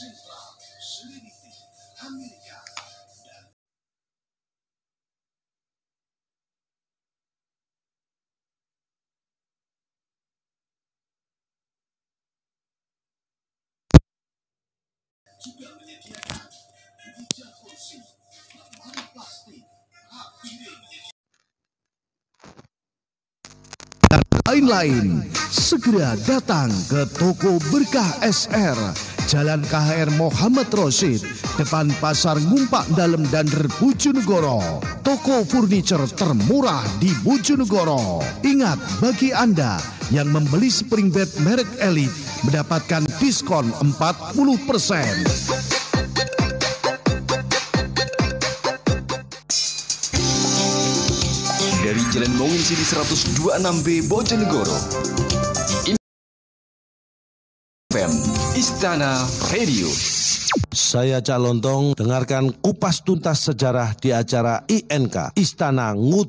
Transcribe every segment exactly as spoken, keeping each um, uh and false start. Sentral, Selidiki, Amerika. Juga menyediakan meja kursi, lemari plastik, rapi dan lain-lain. Segera datang ke toko Berkah S R, Jalan K H R Muhammad Rosid, depan Pasar Ngumpak Dalem Dander Bojonegoro. Toko furniture termurah di Bojonegoro. Ingat, bagi Anda yang membeli spring bed merek Elite mendapatkan diskon empat puluh persen. Dari Jalan Mongin Sidi seratus dua puluh enam B Bojonegoro. Istana Radio. Saya Cak Lontong, dengarkan kupas tuntas sejarah di acara I N K Istana Ngut.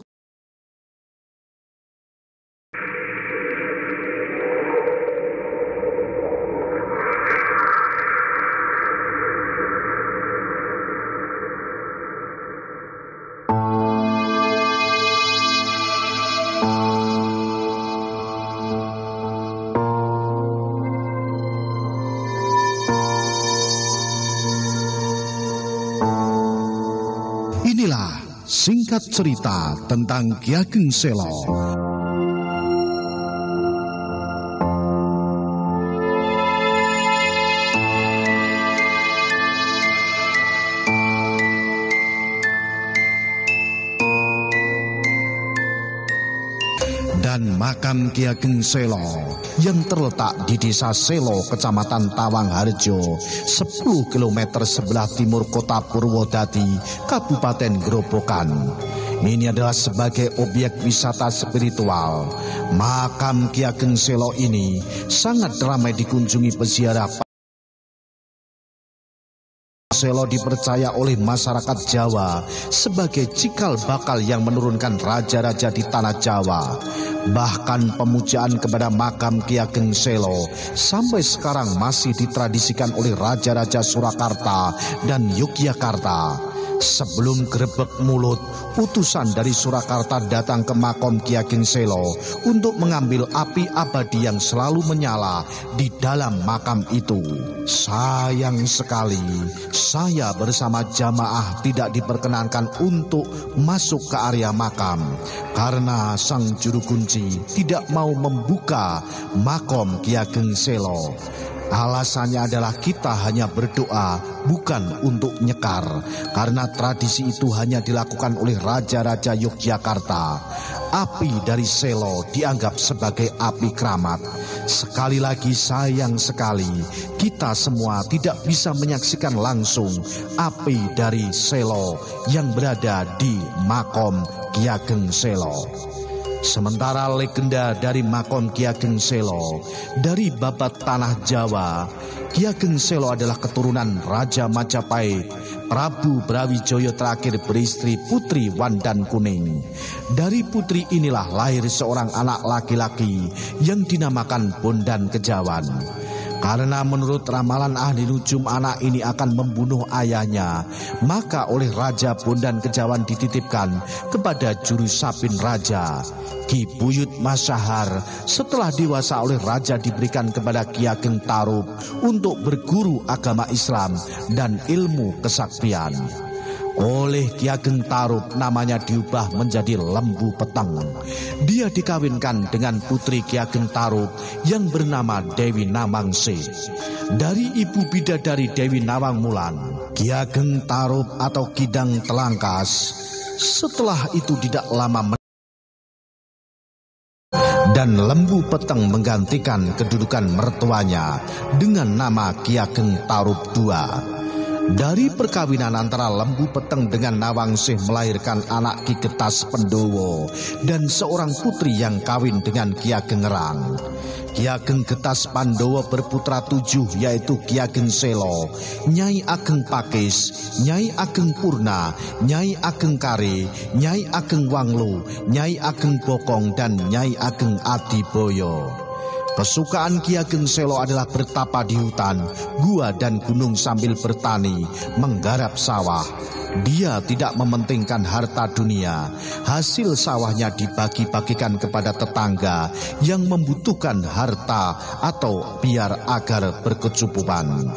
Singkat cerita tentang Ki Ageng Selo. Dan makam Ki Ageng Selo yang terletak di Desa Selo, Kecamatan Tawangharjo, sepuluh kilometer sebelah timur kota Purwodadi, Kabupaten Grobogan. Ini adalah sebagai objek wisata spiritual. Makam Ki Ageng Selo ini sangat ramai dikunjungi peziarah. Selo dipercaya oleh masyarakat Jawa sebagai cikal bakal yang menurunkan raja-raja di tanah Jawa. Bahkan pemujaan kepada makam Ki Ageng Selo sampai sekarang masih ditradisikan oleh raja-raja Surakarta dan Yogyakarta. Sebelum grebek mulut, utusan dari Surakarta datang ke makam Ki Ageng Selo untuk mengambil api abadi yang selalu menyala di dalam makam itu. Sayang sekali, saya bersama jamaah tidak diperkenankan untuk masuk ke area makam karena sang juru kunci tidak mau membuka makam Ki Ageng Selo. Alasannya adalah kita hanya berdoa, bukan untuk nyekar, karena tradisi itu hanya dilakukan oleh raja-raja Yogyakarta. Api dari Selo dianggap sebagai api keramat. Sekali lagi sayang sekali, kita semua tidak bisa menyaksikan langsung api dari Selo yang berada di makam Ki Ageng Selo. Sementara legenda dari makam Ki Ageng Selo dari babat tanah Jawa, Ki Ageng Selo adalah keturunan Raja Majapahit, Prabu Brawijaya terakhir beristri Putri Wandan Kuning. Dari putri inilah lahir seorang anak laki-laki yang dinamakan Bondan Kejawan. Karena menurut ramalan ahli nujum anak ini akan membunuh ayahnya, maka oleh Raja Bondan Kejawan dititipkan kepada juru sabin raja, Ki Buyut Masyahar. Setelah dewasa oleh raja diberikan kepada Ki Ageng Tarub untuk berguru agama Islam dan ilmu kesaktian. Oleh Ki Ageng Tarub namanya diubah menjadi Lembu Peteng. Dia dikawinkan dengan putri Ki Ageng Tarub yang bernama Dewi Nawangsih. Dari ibu bidadari Dewi Nawang Mulan, Ki Ageng Tarub atau Kidang Telangkas. Setelah itu tidak lama dan Lembu Peteng menggantikan kedudukan mertuanya dengan nama Ki Ageng Tarub kedua. Dari perkawinan antara Lembu Peteng dengan Nawangsih melahirkan anak Ki Getas Pandowo dan seorang putri yang kawin dengan Ki Ageng Rang. Ki Ageng Getas Pandowo berputra tujuh, yaitu Ki Ageng Selo, Nyai Ageng Pakis, Nyai Ageng Purna, Nyai Ageng Kari, Nyai Ageng Wanglu, Nyai Ageng Bokong, dan Nyai Ageng Adiboyo. Kesukaan Ki Ageng Selo adalah bertapa di hutan, gua dan gunung sambil bertani, menggarap sawah. Dia tidak mementingkan harta dunia. Hasil sawahnya dibagi-bagikan kepada tetangga yang membutuhkan harta atau biar agar berkecukupan.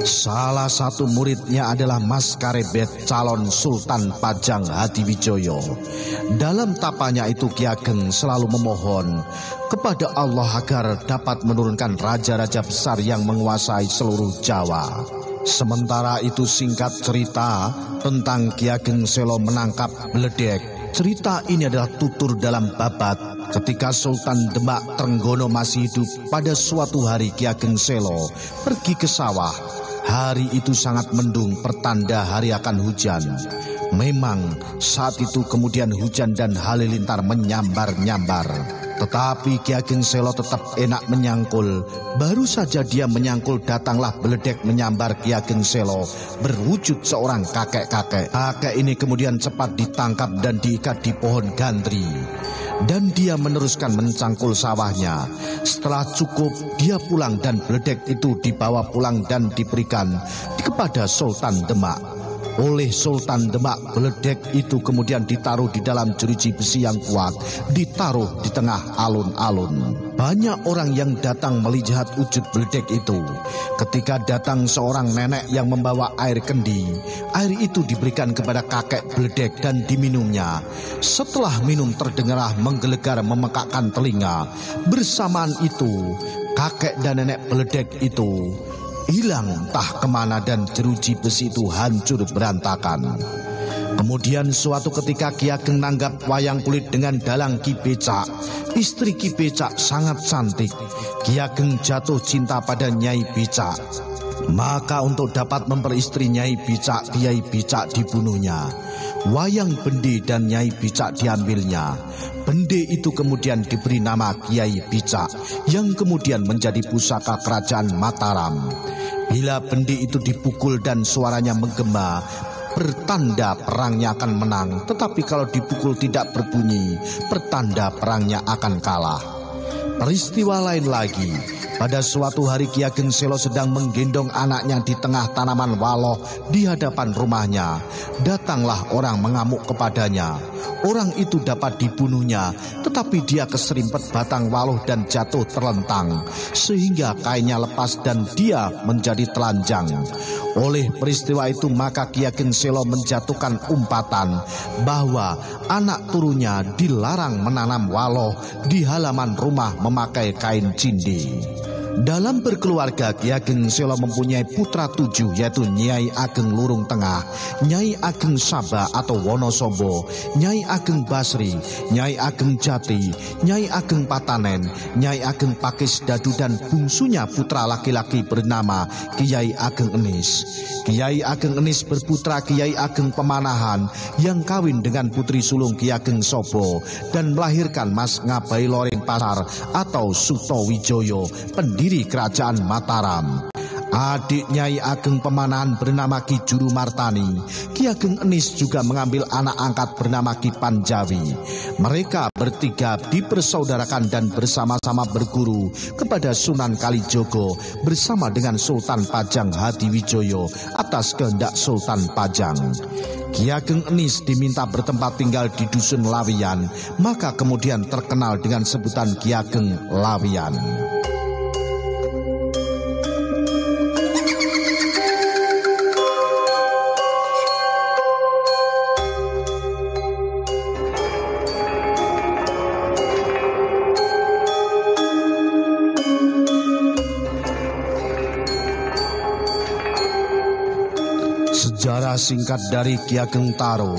Salah satu muridnya adalah Mas Karebet, calon Sultan Pajang Hadiwijaya. Dalam tapanya itu Ki Ageng selalu memohon kepada Allah agar dapat menurunkan raja-raja besar yang menguasai seluruh Jawa. Sementara itu singkat cerita tentang Ki Ageng Selo menangkap beledek. Cerita ini adalah tutur dalam babat. Ketika Sultan Demak Trenggono masih hidup, pada suatu hari Ki Ageng Selo pergi ke sawah. Hari itu sangat mendung, pertanda hari akan hujan. Memang saat itu kemudian hujan dan halilintar menyambar-nyambar. Tetapi Ki Ageng Selo tetap enak menyangkul. Baru saja dia menyangkul, datanglah beledek menyambar Ki Ageng Selo, berwujud seorang kakek-kakek. Kakek ini kemudian cepat ditangkap dan diikat di pohon gandri. Dan dia meneruskan mencangkul sawahnya. Setelah cukup, dia pulang dan beledek itu dibawa pulang dan diberikan kepada Sultan Demak. Oleh Sultan Demak, beledek itu kemudian ditaruh di dalam jeruji besi yang kuat, ditaruh di tengah alun-alun. Banyak orang yang datang melihat wujud beledek itu. Ketika datang seorang nenek yang membawa air kendi, air itu diberikan kepada kakek beledek dan diminumnya. Setelah minum terdengarlah menggelegar memekakkan telinga. Bersamaan itu, kakek dan nenek beledek itu hilang entah kemana dan jeruji besi itu hancur berantakan. Kemudian suatu ketika Ki Ageng nanggap wayang kulit dengan dalang Ki Beca. Istri Ki Beca sangat cantik. Ki Ageng jatuh cinta pada Nyai Beca. Maka untuk dapat memperistri Nyai Beca, Kiai Bicak dibunuhnya. Wayang bendi dan Nyai Beca diambilnya. Bende itu kemudian diberi nama Kiai Bicak yang kemudian menjadi pusaka kerajaan Mataram. Bila bende itu dipukul dan suaranya menggema, pertanda perangnya akan menang. Tetapi kalau dipukul tidak berbunyi, pertanda perangnya akan kalah. Peristiwa lain lagi, pada suatu hari Ki Ageng Selo sedang menggendong anaknya di tengah tanaman waloh di hadapan rumahnya. Datanglah orang mengamuk kepadanya. Orang itu dapat dibunuhnya, tetapi dia keserimpet batang waluh dan jatuh terlentang, sehingga kainnya lepas dan dia menjadi telanjang. Oleh peristiwa itu maka Ki Ageng Selo menjatuhkan umpatan bahwa anak turunnya dilarang menanam waluh di halaman rumah memakai kain cindi. Dalam berkeluarga, Ki Ageng Selo mempunyai putra tujuh, yaitu Nyai Ageng Lurung Tengah, Nyai Ageng Saba atau Wonosobo, Nyai Ageng Basri, Nyai Ageng Jati, Nyai Ageng Patanen, Nyai Ageng Pakis Dadu, dan bungsunya putra laki-laki bernama Kiai Ageng Enis. Kiai Ageng Enis berputra Kiai Ageng Pemanahan yang kawin dengan putri sulung Ki Ageng Sobo dan melahirkan Mas Ngabai Loreng Pasar atau Sutawijaya, pendiri diri kerajaan Mataram. Adik Nyai Ageng Pemanahan bernama Ki Juru Martani. Ki Ageng Enis juga mengambil anak angkat bernama Ki Panjawi. Mereka bertiga dipersaudarakan dan bersama-sama berguru kepada Sunan Kalijaga bersama dengan Sultan Pajang Hadiwijaya atas kehendak Sultan Pajang. Ki Ageng Enis diminta bertempat tinggal di dusun Lawian, maka kemudian terkenal dengan sebutan Ki Ageng Lawian. Sejarah singkat dari Ki Ageng Tarub.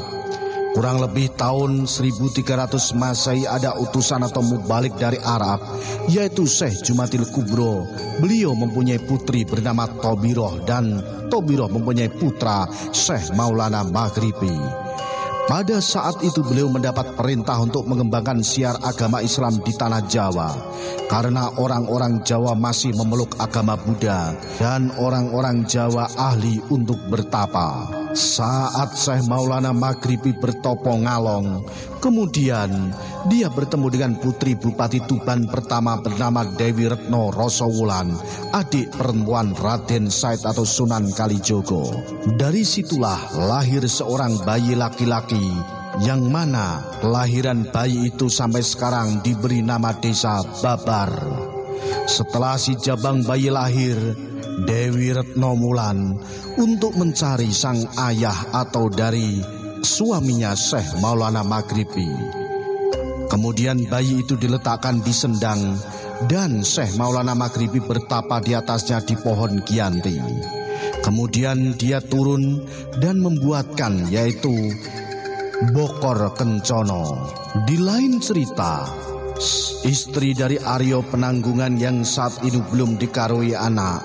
Kurang lebih tahun seribu tiga ratus Masehi ada utusan atau mubalik dari Arab, yaitu Syekh Jumatil Kubro. Beliau mempunyai putri bernama Tobiroh dan Tobiroh mempunyai putra Syekh Maulana Maghribi. Pada saat itu beliau mendapat perintah untuk mengembangkan siar agama Islam di tanah Jawa. Karena orang-orang Jawa masih memeluk agama Buddha dan orang-orang Jawa ahli untuk bertapa. Saat Syekh Maulana Maghribi bertopong ngalong, kemudian dia bertemu dengan putri Bupati Tuban pertama bernama Dewi Retno Rasa Wulan, adik perempuan Raden Said atau Sunan Kalijaga. Dari situlah lahir seorang bayi laki-laki, yang mana kelahiran bayi itu sampai sekarang diberi nama desa Babar. Setelah si jabang bayi lahir, Dewi Retno Wulan untuk mencari sang ayah atau dari suaminya Syekh Maulana Maghribi. Kemudian bayi itu diletakkan di sendang dan Syekh Maulana Maghribi bertapa di atasnya di pohon Giyanti. Kemudian dia turun dan membuatkan yaitu Bokor Kencono. Di lain cerita, istri dari Aryo Penanggungan yang saat itu belum dikaruniai anak,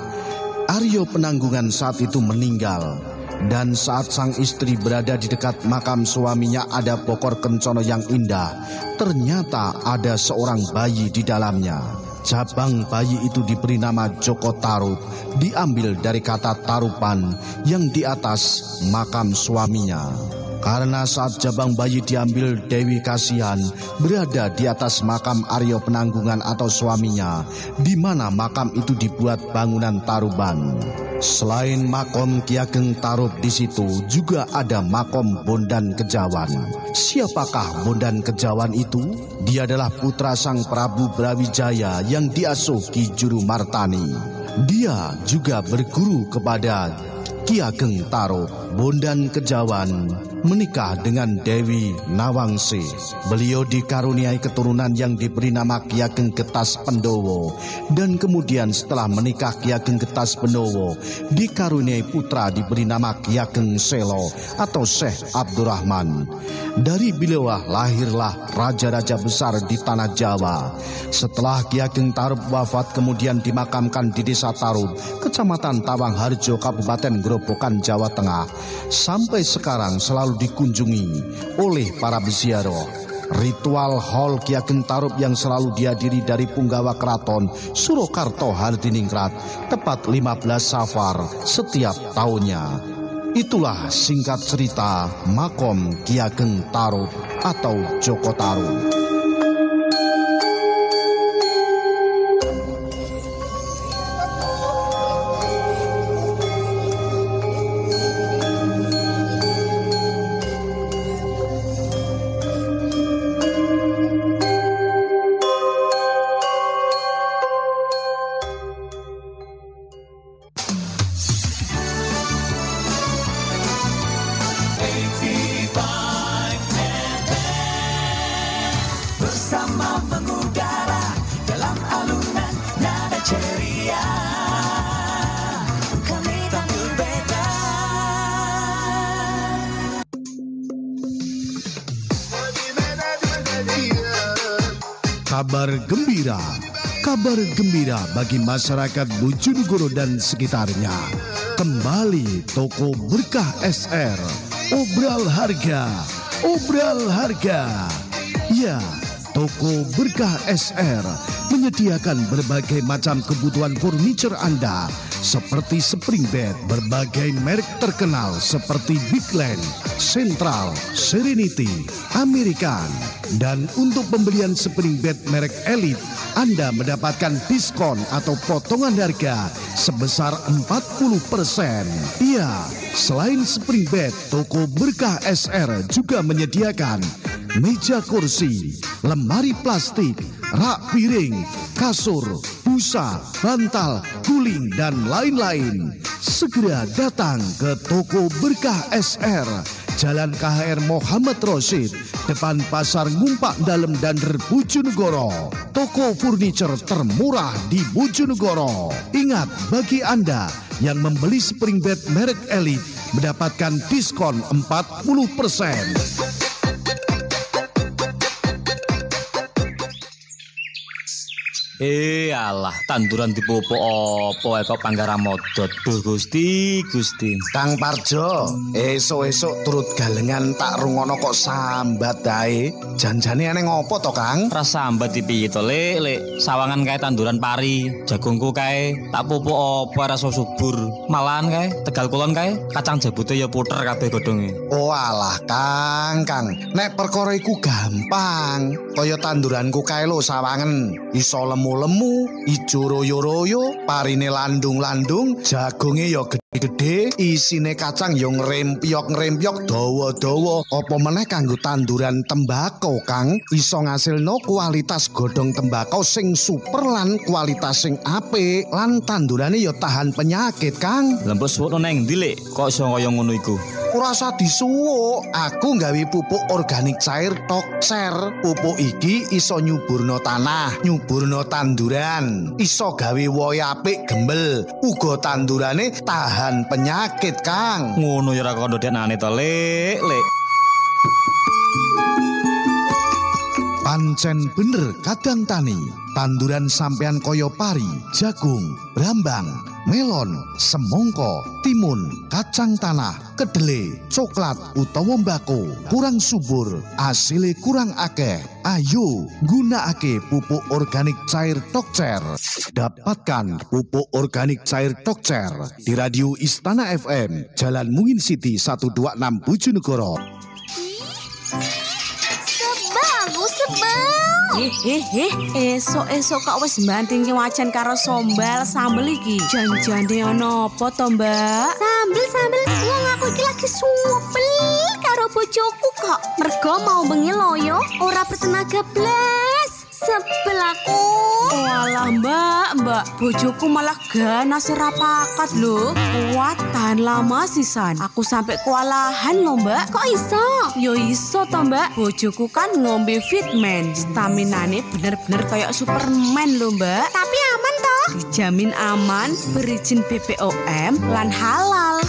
Aryo Penanggungan saat itu meninggal, dan saat sang istri berada di dekat makam suaminya ada Bokor Kencono yang indah, ternyata ada seorang bayi di dalamnya. Cabang bayi itu diberi nama Joko Tarub, diambil dari kata tarupan yang di atas makam suaminya. Karena saat jabang bayi diambil, Dewi kasihan berada di atas makam Aryo Penanggungan atau suaminya, di mana makam itu dibuat bangunan taruban. Selain makom Ki Ageng Tarub, di situ juga ada makom Bondan Kejawan. Siapakah Bondan Kejawan itu? Dia adalah putra sang Prabu Brawijaya yang diasuh Ki Juru Martani. Dia juga berguru kepada Ki Ageng Tarub. Bondan Kejawan menikah dengan Dewi Nawangsih. Beliau dikaruniai keturunan yang diberi nama Ki Ageng Getas Pandowo, dan kemudian setelah menikah Ki Ageng Getas Pandowo dikaruniai putra diberi nama Ki Ageng Selo atau Syekh Abdurrahman. Dari beliau lahirlah raja-raja besar di tanah Jawa. Setelah Ki Ageng Tarub wafat, kemudian dimakamkan di desa Tarub, Kecamatan Tawang Harjo, Kabupaten Grobogan, Jawa Tengah. Sampai sekarang selalu dikunjungi oleh para peziarah. Ritual Hol Ki Ageng Tarub yang selalu dihadiri dari punggawa keraton Surakarta Hadiningrat tepat lima belas Safar setiap tahunnya. Itulah singkat cerita makom Ki Ageng Tarub atau Joko Tarub. Kabar gembira, kabar gembira bagi masyarakat Bojonegoro dan sekitarnya. Kembali toko Berkah S R, obral harga, obral harga. Ya, toko Berkah S R menyediakan berbagai macam kebutuhan furniture Anda, seperti spring bed, berbagai merek terkenal seperti Bigland, Central, Serenity, American. Dan untuk pembelian spring bed merek Elite, Anda mendapatkan diskon atau potongan harga sebesar empat puluh persen. Iya, selain spring bed, toko Berkah S R juga menyediakan meja kursi, lemari plastik, rak piring, kasur, busa, bantal, guling, dan lain-lain. Segera datang ke toko Berkah S R, Jalan K H R Muhammad Rosid, depan Pasar Ngumpak Dalem Dander, Bojonegoro. Toko furniture termurah di Bojonegoro. Ingat, bagi Anda yang membeli spring bed merek Elite mendapatkan diskon empat puluh persen. Iyalah, tanduran dipopo opo kok panggara modot. Duh Gusti, Gusti. Kang Parjo, esok-esok turut galengan tak rungono kok sambat dae. Janjane aneh ngopo to, Kang? Ras sambat dipiye to, Lek? Lek, sawangan kae tanduran pari, jagungku kae tak popo opo rasa subur. Malahan kae, Tegal Kulon kae, kacang jabute ya puter kabeh godhonge. Oh alah, Kang, Kang. Nek perkara iku gampang. Kaya tanduranku kae lho sawangan. Iso lemu lemu, ijo royo-royo, parine landung-landung, jagonge ya gede-gede, isine kacang ya ngrempiok-ngrempiok dawa-dawa. Apa meneh kanggo tanduran tembakau, Kang, iso ngasilno kualitas godhong tembakau sing super lan kualitas sing apik, lan tandurane ya tahan penyakit, Kang. Lha mbok suwun nang ndi, Lek? Kok iso kaya ngono iku? Ora usah disuwuk, aku nggawe pupuk organik cair Tokser. Pupuk iki iso nyuburno tanah, nyuburno tanduran, iso gawe wohe apik gembel, uga tandurane tahan penyakit, Kang. Ngono ya ra kandha denane to, Lek, Lek. Pancen bener kadang tani, tanduran sampean kaya pari, jagung, brambang, melon, semongko, timun, kacang tanah, kedele, coklat utawa mbako kurang subur, asile kurang akeh. Ayo gunakake pupuk organik cair Tokcer. Dapatkan pupuk organik cair Tokcer di Radio Istana F M, Jalan Mungin City satu dua enam Bojonegoro. Eh, eh, eh, esok-esok kok wis mbanting wajan karo sombal sambel iki. Janjane ana apa to, Mbak? Sambel-sambel wong aku iki lagi supel karo bojoku kok. Mergo mau bengi loyo, ora bertenaga blas. Sebel aku. Walah, Mbak, Mbak, bojoku malah ganas ora pakat lho. Kuat tahan lama sisan. Aku sampe kewalahan lho, Mbak. Kok iso? Yo iso to, Mbak. Bojoku kan ngombe Fitman. Staminane bener-bener kayak Superman lho, Mbak. Tapi aman toh? Dijamin aman, berizin B P O M lan halal.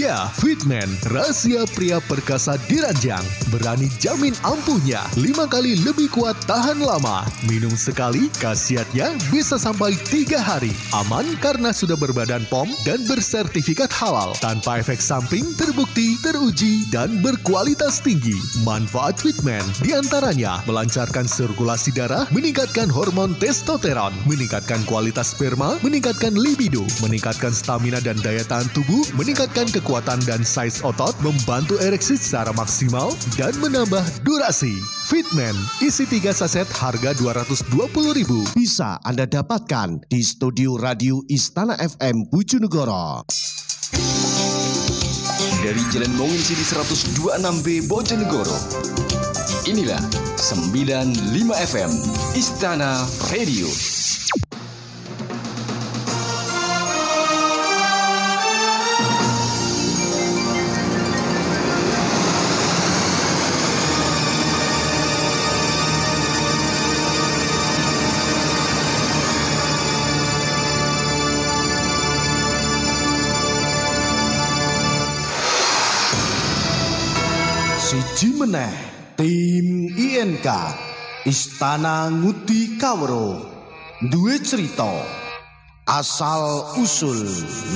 Ya, Fitman, rahasia pria perkasa diranjang. Berani jamin ampuhnya, lima kali lebih kuat tahan lama. Minum sekali, khasiatnya bisa sampai tiga hari. Aman karena sudah berbadan P O M dan bersertifikat halal. Tanpa efek samping, terbukti, teruji, dan berkualitas tinggi. Manfaat Fitman diantaranya melancarkan sirkulasi darah, meningkatkan hormon testosteron, meningkatkan kualitas sperma, meningkatkan libido, meningkatkan stamina dan daya tahan tubuh, meningkatkan ke kekuatan dan size otot, membantu ereksi secara maksimal, dan menambah durasi. Fitman, isi tiga saset harga dua ratus dua puluh ribu. Bisa Anda dapatkan di studio Radio Istana F M Bojonegoro. Dari Jalan Mongin City seratus dua puluh enam B Bojonegoro. Inilah sembilan puluh lima F M Istana Radio. Jimeneh, tim I N K Istana Nguti Kawero duwe cerita asal usul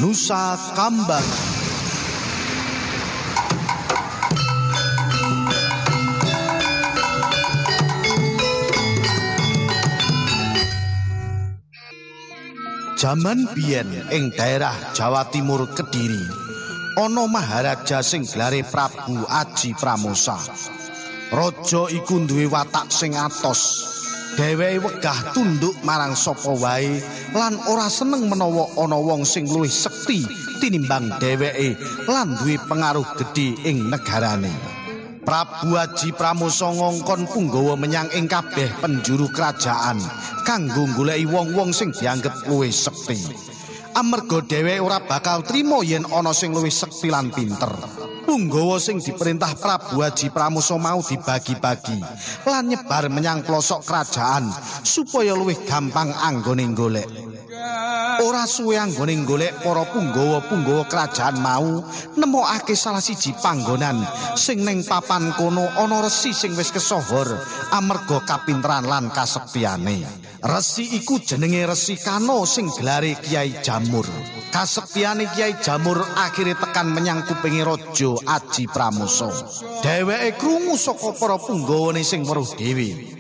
Nusakambangan. Jaman biyen ing daerah Jawa Timur Kediri ana maharaja sing gelare Prabu Aji Pramosa. Raja iku duwe watak sing atos. Dheweke wegah tunduk marang sapa wae lan ora seneng menawa ana wong sing luwih sekti tinimbang dheweke lan duwe pengaruh gedhe ing negarane. Prabu Aji Pramosa ngongkon punggawa menyang ing kabeh penjuru kerajaan kanggo goleki wong-wong sing dianggep luwih sekti. Amarga dhewe ora bakal trimo yen ana sing luwih sekti lan pinter. Punggawa sing diperintah Prabu Aji Pramosa mau dibagi-bagi lan nyebar menyang pelosok kerajaan supaya luwih gampang anggone golek. Ora suwe anggone golek para punggawa-punggawa kerajaan mau nemokake salah siji panggonan sing ning papan kono ana resi sing wis kesohor amarga kapinteran lan kasektiyane. Resi iku jenenge Resi Kano sing gelare Kiai Jamur. Kasektiyane Kiai Jamur akhire tekan menyang kupinge Raja Aji Pramosa. Dheweke krungu saka para punggawane sing weruh dhewe.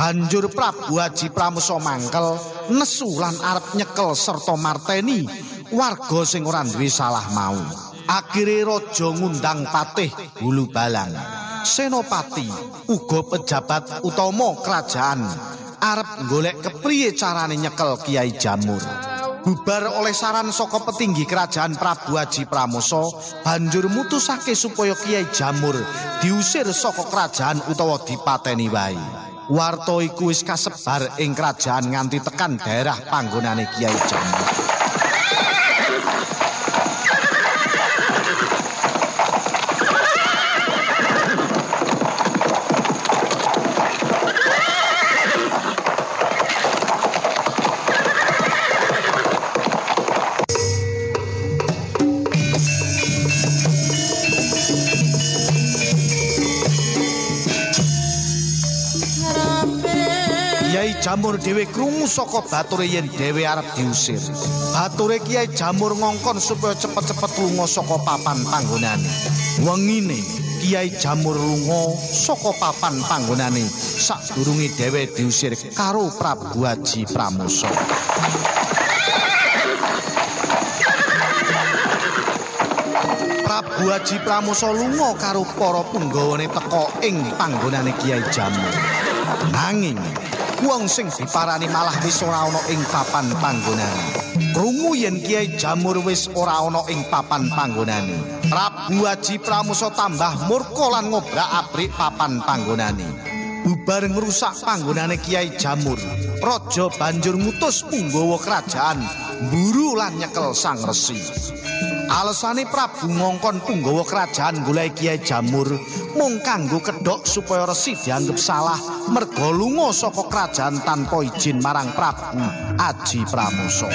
Banjur Prabu Aji Pramosa mangkel nesu lan arep nyekel serta marteni warga sing ora duwe salah mau. Akhire raja ngundang patih Hulu Balang, senopati uga pejabat utama kerajaan arep golek kepriye carane nyekel Kiai Jamur. Bubar oleh saran saka petinggi kerajaan Prabu Aji Pramosa banjur mutusake supaya Kiai Jamur diusir saka kerajaan utawa dipateni wae. Warta iku wis kasebar ing kerajaan nganti tekan daerah panggonane Kiai Jamur. Jamur dhewe krungu saka bature yen dhewe arep diusir. Bature Kiai Jamur ngongkon supaya cepet-cepet lunga saka papan panggonane. Wengine Kiai Jamur lunga saka papan panggonane sadurunge dhewe diusir karo Prabu Aji Pramosa. Prabu Aji Pramosa lunga karo para punggawane teka ing panggonane Kiai Jamur. Nanging wong sing diparani malah wis ora ana ing papan panggonane. Krungu yen Kiai Jamur wis ora ana ing papan panggonane, Prabu Aji Pramosa tambah murka lan ngobrak-abrik papan panggonane. Bubar ngrusak panggonane Kiai Jamur, raja banjur ngutus punggawa kerajaan mburu lan nyekel sang resi. Alasane Prabu ngongkon punggawa kerajaan golek Kiai Jamur mung kanggo kedhok supaya resi dianggep salah merga lunga saka kerajaan tanpa izin marang Prabu Aji Pramosa.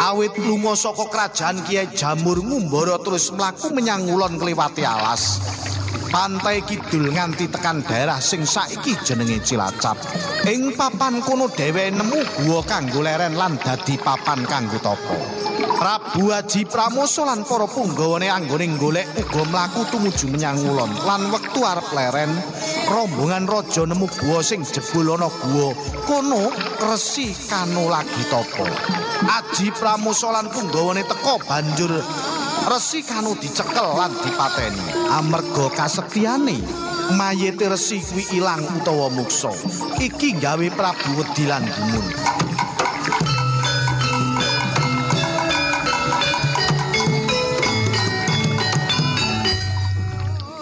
Awit lunga saka kerajaan, Kiai Jamur ngumbara terus mlaku menyang ulon kliwati alas pantai kidul nganti tekan daerah sing saiki jenenge Cilacap. Ing papan kono dhewe nemu guwa kanggo leren lan dadi papan kanggo tapa. Prabu Aji Pramosa lan para punggawane anggone golek uga mlaku tumuju menyang ulon. Lan wektu arep leren, rombongan raja nemu guwa sing jebul ana guwa kono Resi Kano lagi tapa. Aji Pramosa lan punggawane teka banjur Resi Kano dicekel lan dipateni. Amarga kasektiyane mayite resi kuwi ilang utawa muksa. Iki gawe Prabu wedi lan gumun.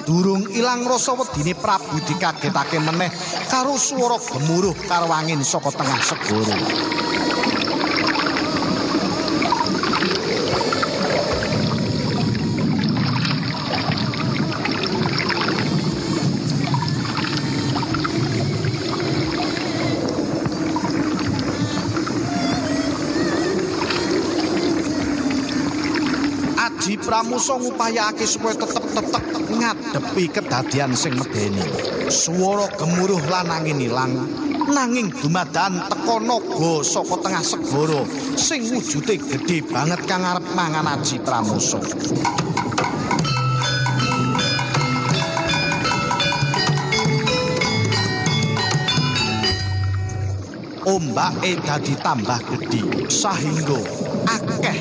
Durung ilang rasa wedine, Prabu dikagetake meneh karo swara gemuruh karo angin saka tengah segara. Pramosa ngupayakake supaya tetep tetep ngadepi kedadian sing medeni. Swara gemuruh lan angin ilang, nanging dumadan teka naga saka tengah segara sing wujude gedhe banget kang arep mangan Aji Pramosa. Ombake dadi tambah gedhe sahingga akeh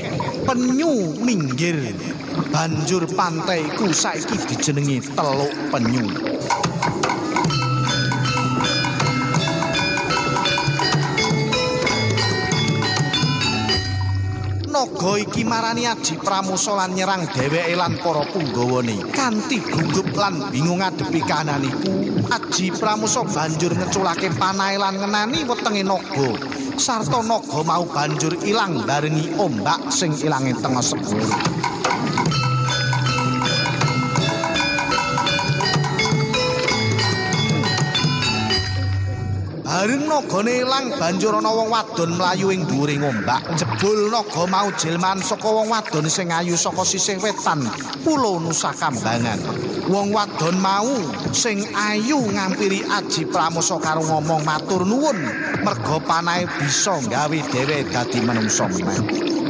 penyu minggir. Banjur pantai iku saiki dijenengi Teluk Penyu. Naga iki marani Aji Pramosa lan nyerang dheweke lan para punggawane. Kanthi gugup lan bingung ngadepi kahanan iku, Aji Pramosa banjur ngeculake panahe lan ngenani wetenge naga. Sarta naga mau banjur ilang barengi ombak sing ilange tengah segara. nogone ilang banjur ana wong wadon mlayu ing dhuwure ngombak. Jebul naga mau jilman saka wong wadon sing ayu saka sisih wetan pulau Nusakambangan. Wong wadon mau sing ayu ngampiri Aji Pramosa karo ngomong matur nuwun merga panahe bisa gawe dhewe dadi manungsa meneh.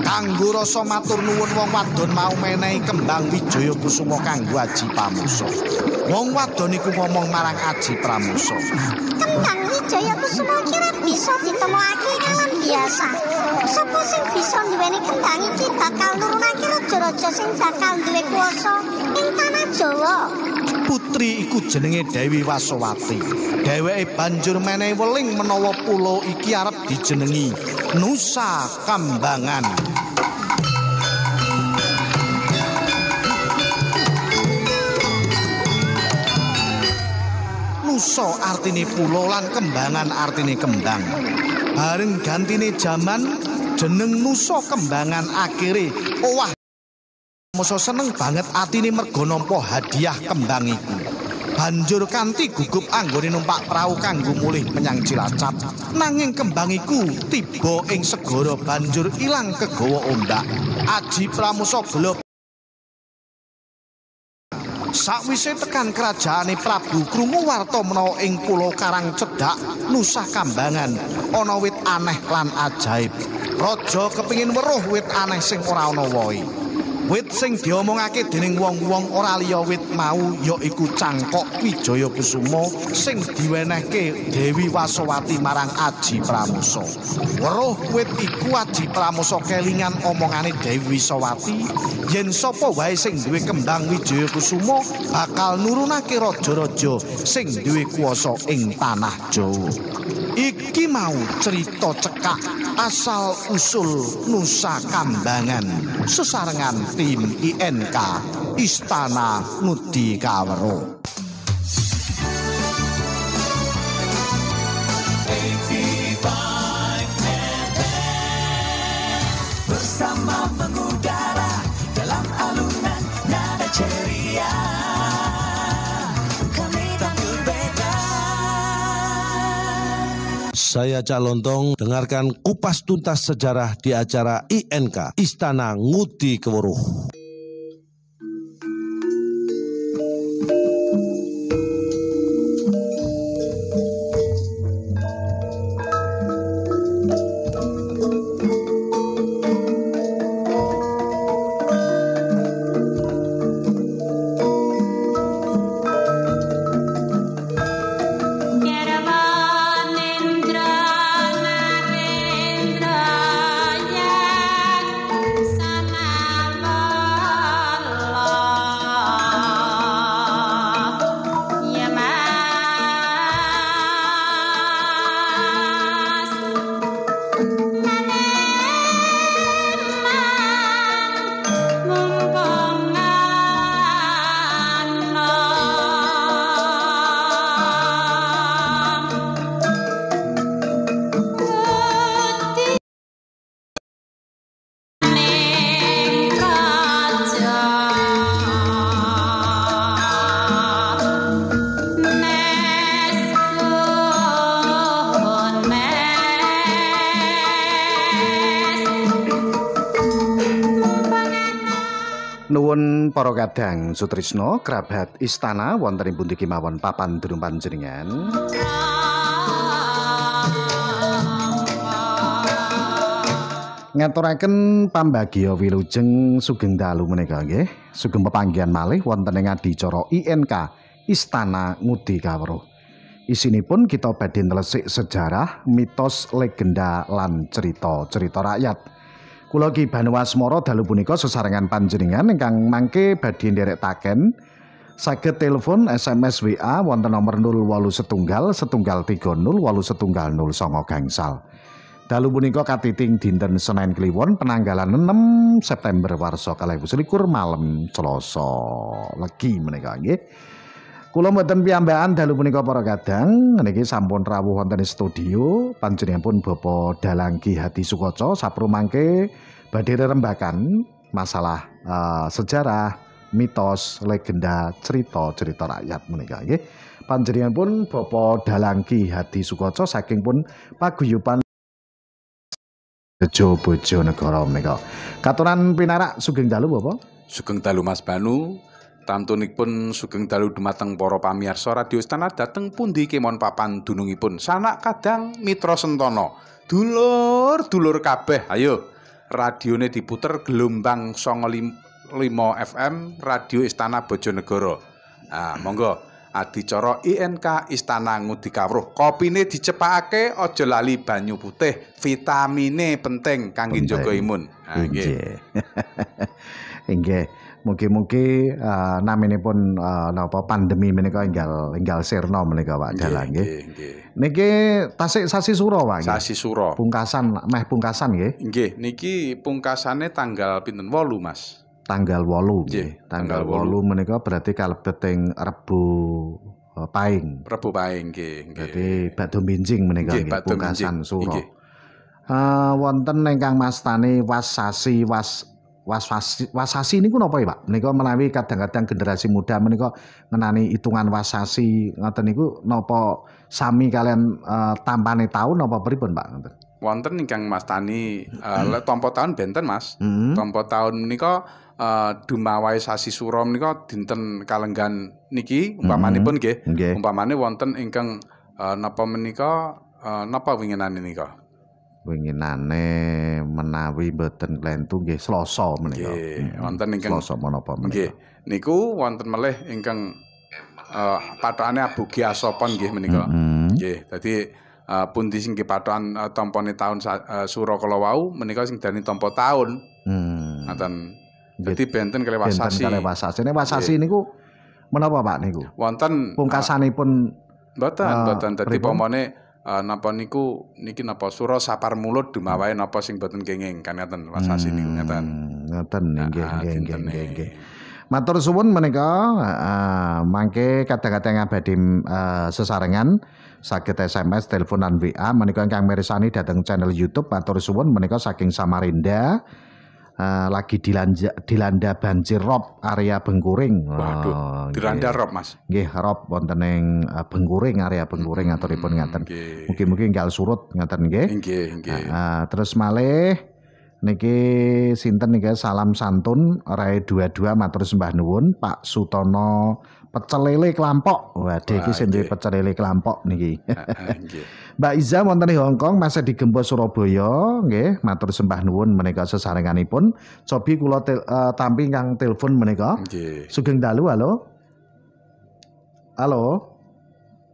Kanggo rasa matur nuwun wong wadon mau menehi kembang wijaya kusuma kanggo Aji Pramosa. Wong wadon iku ngomong marang Aji Pramosa, "Kembang wijaya kusuma iki ra bisa ditemokake alam biasa. Sapa sing bisa nduweni kembang iki bakal nurunake raja-raja sing bakal duwe kuwasa ing tanah Jawa." Putri iku jenenge Dewi Wasowati. Dheweke banjur menehi weling menawa pulau iki arep dijenengi Nusakambangan. Nusa artine pulau lan kembangan artine kembang. Bareng gantine jaman, jeneng Nusakambangan akhire owah. Pramosa seneng banget atine merga nampa hadiah kembang iku. Banjur kanthi gugup anggone numpak prau kanggo mulih menyang Cilacap. Nanging kembang iku tiba ing segara banjur ilang kegawa ombak. Aji Pramosa gelap. Sakwise tekan kerajaane Prabu krungu warta menawa ing pulau Karang Cedhak Nusakambangan ana wit aneh lan ajaib. Raja kepingin weruh wit aneh sing ora ana wohe. Wit sing diomongake dening wong-wong ora liya wit mau yaiku cangkok wijaya kusuma sing diwenehke Dewi Wasowati marang Aji Pramosa. Weruh wit iku Aji Pramosa kelingan omongane Dewi Wasowati yen sapa wae sing duwe kembang wijaya kusuma bakal nurunake raja-raja sing duwe kuwasa ing tanah Jawa. Iki mau cerita cekak asal usul Nusakambangan sesarengan tim I N K Istana Ngudi Kawero. Bersama mengudara dalam alunan nada ceria, kami tampil beda. Saya Cak Lontong, dengarkan kupas tuntas sejarah di acara I N K Istana Ngudi Kawero. Para kadang sutrisno kerabat istana wonten ing pundi kemawon papan dunung panjenengan. Ngaturaken pambagya wilujeng sugeng dalu menika nggih. Sugeng pepanggihan malih wonten ing adicara I N K Istana Ngudi Kawruh. Isinipun kita badhe ntelesik sejarah, mitos, legenda lan cerita-cerita rakyat. Kula Ki Banu Asmara dalu punika sesarengan panjenengan ingkang mangke badhe nderekaken saged telepon S M S W A wonten nomor nol wolu setunggal setunggal tiga nol wolu setunggal nol songo gangsal. Dalu punika katiting dinten Senin Kliwon penanggalan enam September warsa kalih ewu selikur malam Selasa legi menika nggih. Kula mboten piyambakan dalu punika para kadang niki sampun rawuh wonten studio panjenenganipun Bapak Dalang Ki Hadi Sukoco sapro mangke badhe rembakan masalah uh, sejarah, mitos, legenda, cerita-cerita rakyat menika nggih. Panjenengan pun bapa dalang Ki Hadi Sukoco saking pun paguyuban Bejo Bojonegoro menika. Katuran pinarak sugeng dalu bapa. Sugeng dalu Mas Banu. Tamtunikpun sugeng dalu dumateng para pamirsa Radio Istana dateng pundi kemon papan dunungipun sanak kadang mitra sentana. Dulur-dulur kabeh ayo radione diputer gelombang sanga koma lima F M Radio Istana Bojonegoro. Ah monggo adicara I N K Istana Ngudi Kawruh. Kopine dicepakake aja lali banyu putih, vitamine penting kangge njaga imun. Ah nggih. Nggih. Mungkin-mungkin uh, namanya pun uh, napa pandemi menika enggal enggal sirna menika Pak Dalang nggih. Niki tasik sasi sura Pak. Sasi sura. Pungkasan meh pungkasan nggih. Nggih, niki pungkasane tanggal pinten? wolu Mas. Tanggal wolu nggih. Tanggal wolu menika berarti kalebet ing Rebo Paing. Rebo Paing nggih. Berarti badhe binjing menika nggih pungkasan sura. Uh, wonten ingkang mastani wasasi was wasasi wasasi niku napa ya Pak? Menika menawi kadang-kadang generasi muda menika ngenani hitungan wasasi ngoten niku napa sami kalian uh, tampane taun napa pripun Pak ngoten? Wonten ingkang mastani uh, hmm. tampa taun benten Mas. Hmm. Tampa taun menika uh, dumawahi sasi sura menika dinten kalenggan niki umpamanipun nggih. Hmm. Okay. Umpamane wonten ingkang uh, napa menika uh, napa winginan menika? Winginane menawi mboten klentu nggih Selasa menika. Nggih, wonten ingkang Selasa menapa menika. Nggih, niku wonten melih ingkang uh, pathokane aboge asopon nggih menika. Nggih, dadi pundi sing kepathokan uh, tampane taun uh, sura kala wau menika sing dani tampa taun. Hmm. Ngaten. Dadi benten kalih wasasi. Benten kalih wasasi. Nek wasasi niku menapa Pak niku? Wonten pungkasanipun mboten mboten dadi pomone Uh, napa niku niki napa sura sapar mulut dumawahe napa sing boten kenging kan ngaten wasasi niku ngaten ngaten nggih nggih nggih matur suwun menika uh, mangke kadang-kadang abadi uh, sesarengan saged S M S teleponan W A menika ingkang mirsani dateng channel YouTube matur suwun menika saking Samarinda uh, lagi dilanja, dilanda banjir rob area Bengkuring. Waduh oh, dilanda rob Mas. Nggih, rob wonten ing Bengkuring, area Bengkuring aturipun ngaten. Mugi-mugi enggal surut ngaten nggih. Nggih, nggih. Terus malih niki sinten niki salam santun Rai dua puluh dua matur sembah nuwun Pak Sutono Pecelele Kelampok. Waduh iki sing duwe Pecelele Kelampok niki. Nggih. Mbak Iza wonten ing Hong Kong masih digempur Surabaya nggih matur sembah nuwun menika sesarenganipun. Cobi kula tel, uh, tampi kang telepon menika. Nggih. Sugeng dalu halo. Halo.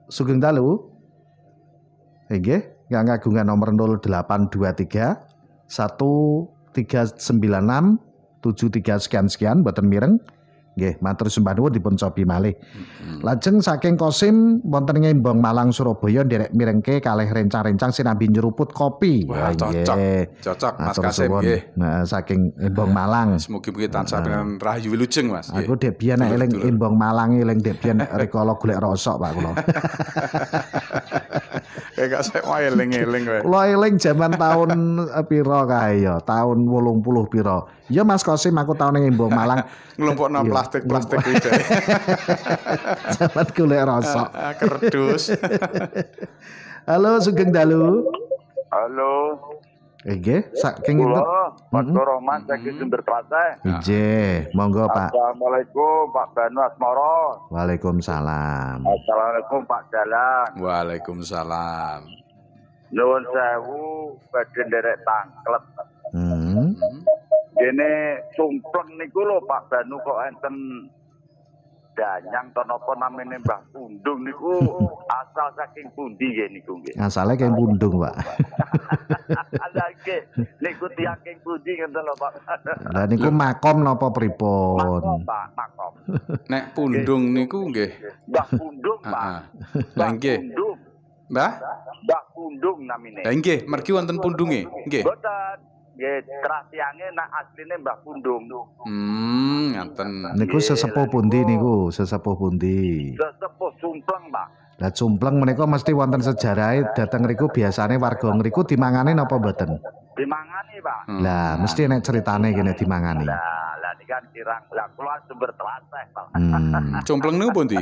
Sugeng dalu. Nggih, kang agungan nomor nol delapan dua tiga satu tiga sembilan enam tujuh tiga sekian sekian boten mireng nggih matur sembah nuwun dipun cobi malih. Mm-hmm. Lajeng saking Kosim wonten Ngembong Malang Surabaya nderek mirengke kalih rencang-rencang sinambi nyeruput kopi. Wah, cocok cocok Mas Kasim nggih. Nah, saking Ngembong Malang semoga-moga tansah dengan rahayu wilujeng Mas. Aku dek biyen eling Ngembong Malang eling dek biyen rikala golek rosok Pak kula. Kaya saya mau eling-eling kowe. Kula eling jaman tahun piro kae ya? Tahun wolung puluh piro. Ya Mas Kosim aku tahun ning Ngembong Malang nglumpukno plastik-plastik iki. Jaman golek rosok. Kerdus. Halo sugeng dalu. Halo. Nggih, saking ngene. Batorokatong saking Sumber Klaten. Nggih, monggo Pak. Assalamualaikum Pak Banu Asmoro. Waalaikumsalam. Assalamualaikum Pak Dalang. Waalaikumsalam. Nuwun sewu badhe nderek tangklet. Hmm. Dene sumpleng niku lho Pak Banu kok enten Danyang tonapa namene Mbah Pundung niku asal saking pundi nggih niku nggih. Asale saking Pundung, Pak. Ala nggih niku tiyang saking pundi ngeten lho, Pak. Lah niku makom napa pripun? Makom, Pak, makom. Nek Pundung niku nggih Mbah Pundung, Pak. Lah nggih. Mbah? Mbah Pundung namine. Lah nggih, mergi wonten pundunge nggih. Mboten. Nggih, trasiange nak asline Mbah Pundung. Hmm, ngaten. Niku sesepuh pundi niku? Sesepuh pundi? Sesepuh Cumpleng, Pak. Lah Cumpleng menika mesti wonten sejarahe dateng riku biasane warga ngriku dimangane napa mboten? Dimangani, Pak. Hmm. Lah, mesti nek ceritane kene dimangani. Lah, lah iki kan dirang. Lah kula Sumber Klaten, Pak. Hmm. Cumpleng niku pundi?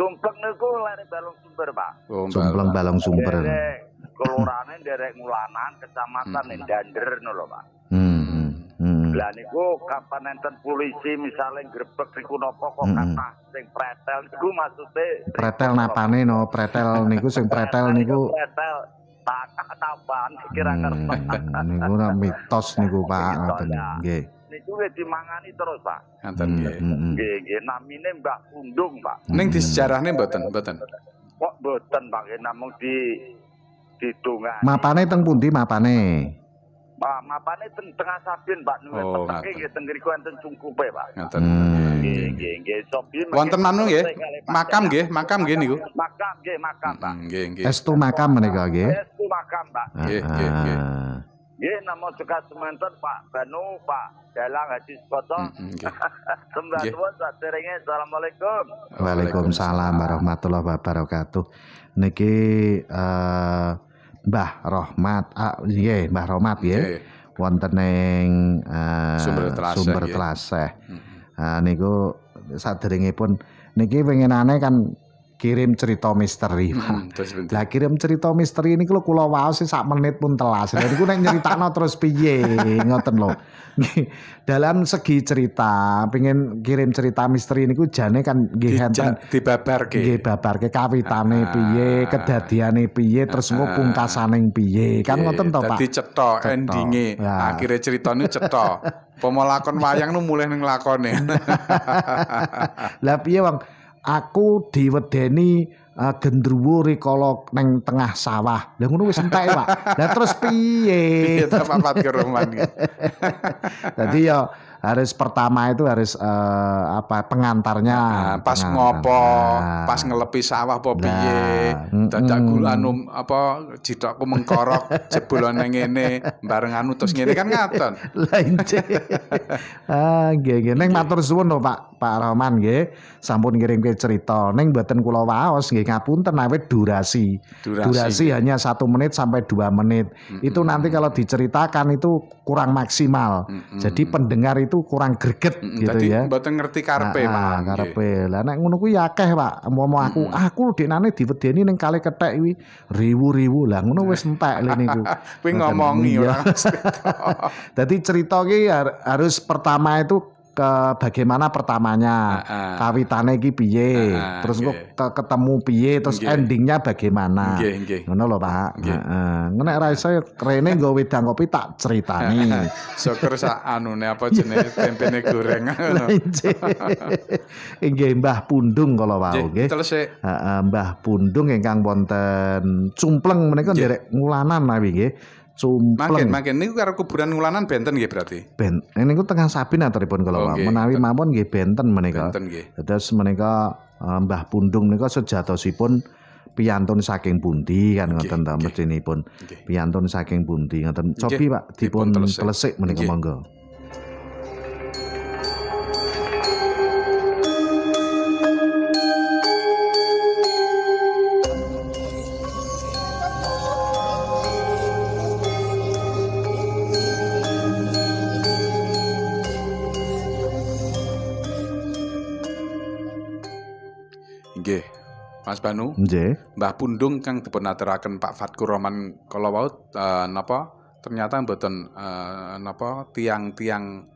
Cumpleng niku aku lari balong sumber pak. Oh, Sumpleng balong sumber. Derek, kelurahan derek Mulanan, kecamatan hmm. Dander nolo pak. Hmm. Hmm. Lah niku kapan enten polisi misalnya grebek niku nopo kok hmm. kata sing pretel niku maksudnya. Pretel napane no? Pretel niku sing pretel niku. Pretel tak tambahan kira ngerti. Niku nak mitos niku pak. Nggih. Niku wis dimangani terus, Pak. Ngoten nggih. Nggih, nggih namine Mbah Kundung, Pak. Ning di sejarahne mboten, mboten. Kok mboten, Pak, namung di didongani. Mapane teng pundi mapane? Pak, mapane teng tengah Sabin, Pak. Nuwun peteng nggih teng ngriku enten cungkupe, Pak. Ngoten nggih. Nggih, nggih. Wonten manung nggih. Makam nggih, makam nggih niku. Makam nggih, makam, Pak. Nggih, nggih. Estu makam menika nggih. Estu makam, Pak. Nggih, nggih, nggih. Nggih, nama suka semanten Pak Banu, Pak Dalang Haji Sepotong. Sembah nuwun saderenge. Assalamualaikum. Waalaikumsalam warahmatullahi wabarakatuh. Niki eh Mbah Rahmat, nggih Mbah Rahmat nggih. Wonten ing Sumber Tlaseh. Ah niku saderengipun niki pengenane kan kirim cerita misteri, Pak. Lah kirim cerita misteri ini kalau kula waos sak menit pun telas. Lah niku nek nyeritakno terus piye ngoten lho. Dalam segi cerita, pengen kirim cerita misteri niku jane kan nggih enten dibabarke. Nggih babarke kawitane piye, kedadiane piye, terus engko pungkasane piye. Kan ngoten to, Pak. Dadi cetha endinge, akhire ceritane cetha. Pemolakon wayang nu mulih ning lakone. Lah piye, Bang? Aku diwedeni uh, gendruwo rikala neng tengah sawah. Lah ngono wis entek, Pak. Lah terus piye? Papat keroman. Dadi ya harus pertama itu harus uh, apa pengantarnya nah, pas pengantar. Ngopo, nah. Pas ngelepi sawah apa piye, dadak anu apa jidokku mengkorok jebolane ngene bareng anu terus ngene kan ngaten. Lah injih. Ah nggih neng matur suwun lho Pak Pak Rahman nggih. Sampun ngirimke cerita neng mboten kula waos nggih ngapunten awet durasi. durasi. Durasi hanya satu menit sampai dua menit. Mm -mm. Itu nanti kalau diceritakan itu kurang maksimal. Mm -mm. Jadi pendengar itu itu kurang greget mm, gitu ya. Mboten ngerti karepe, nah, Pak. Karepe. Lah nek ngono kuwi akeh, Pak. Momo aku mm. aku denane diwedeni ning kali kethek kuwi riwu-riwu. Lah ngono wis entek le niku. Kuwi ngomongi ora. Dadi cerita iki harus pertama itu ke bagaimana pertamanya uh, uh, kawitane iki piye uh, terus kok okay. ketemu piye terus okay. endingnya bagaimana ngono lho Pak heeh nek ra iso rene nggo wedang kopi tak critani syukur sak anune apa jenenge tempene goreng ngono nggih Mbah Pundung kala wau nggih heeh Mbah Pundung ingkang wonten Cumpleng menika nderek Ngulanan mawi nggih Cumpleng. Makin, makin. Ini karo kuburan Ngulanan benten nggih berarti. Ben, ini ku tengah Sabin aturipun kalau okay. menawi mawon nggih benten menika. Terus menika Mbah Pundung menika sejatosipun piyantun saking pundi kan ngoten ta mestinipun. Piyantun saking pundi ngoten. Cobi Pak dipun telesik menika monggo. Mas Banu, J. Mbah Pundung kang dipun aturaken Pak Fatkur Rahman kala wau uh, napa ternyata mboten uh, napa tiang-tiang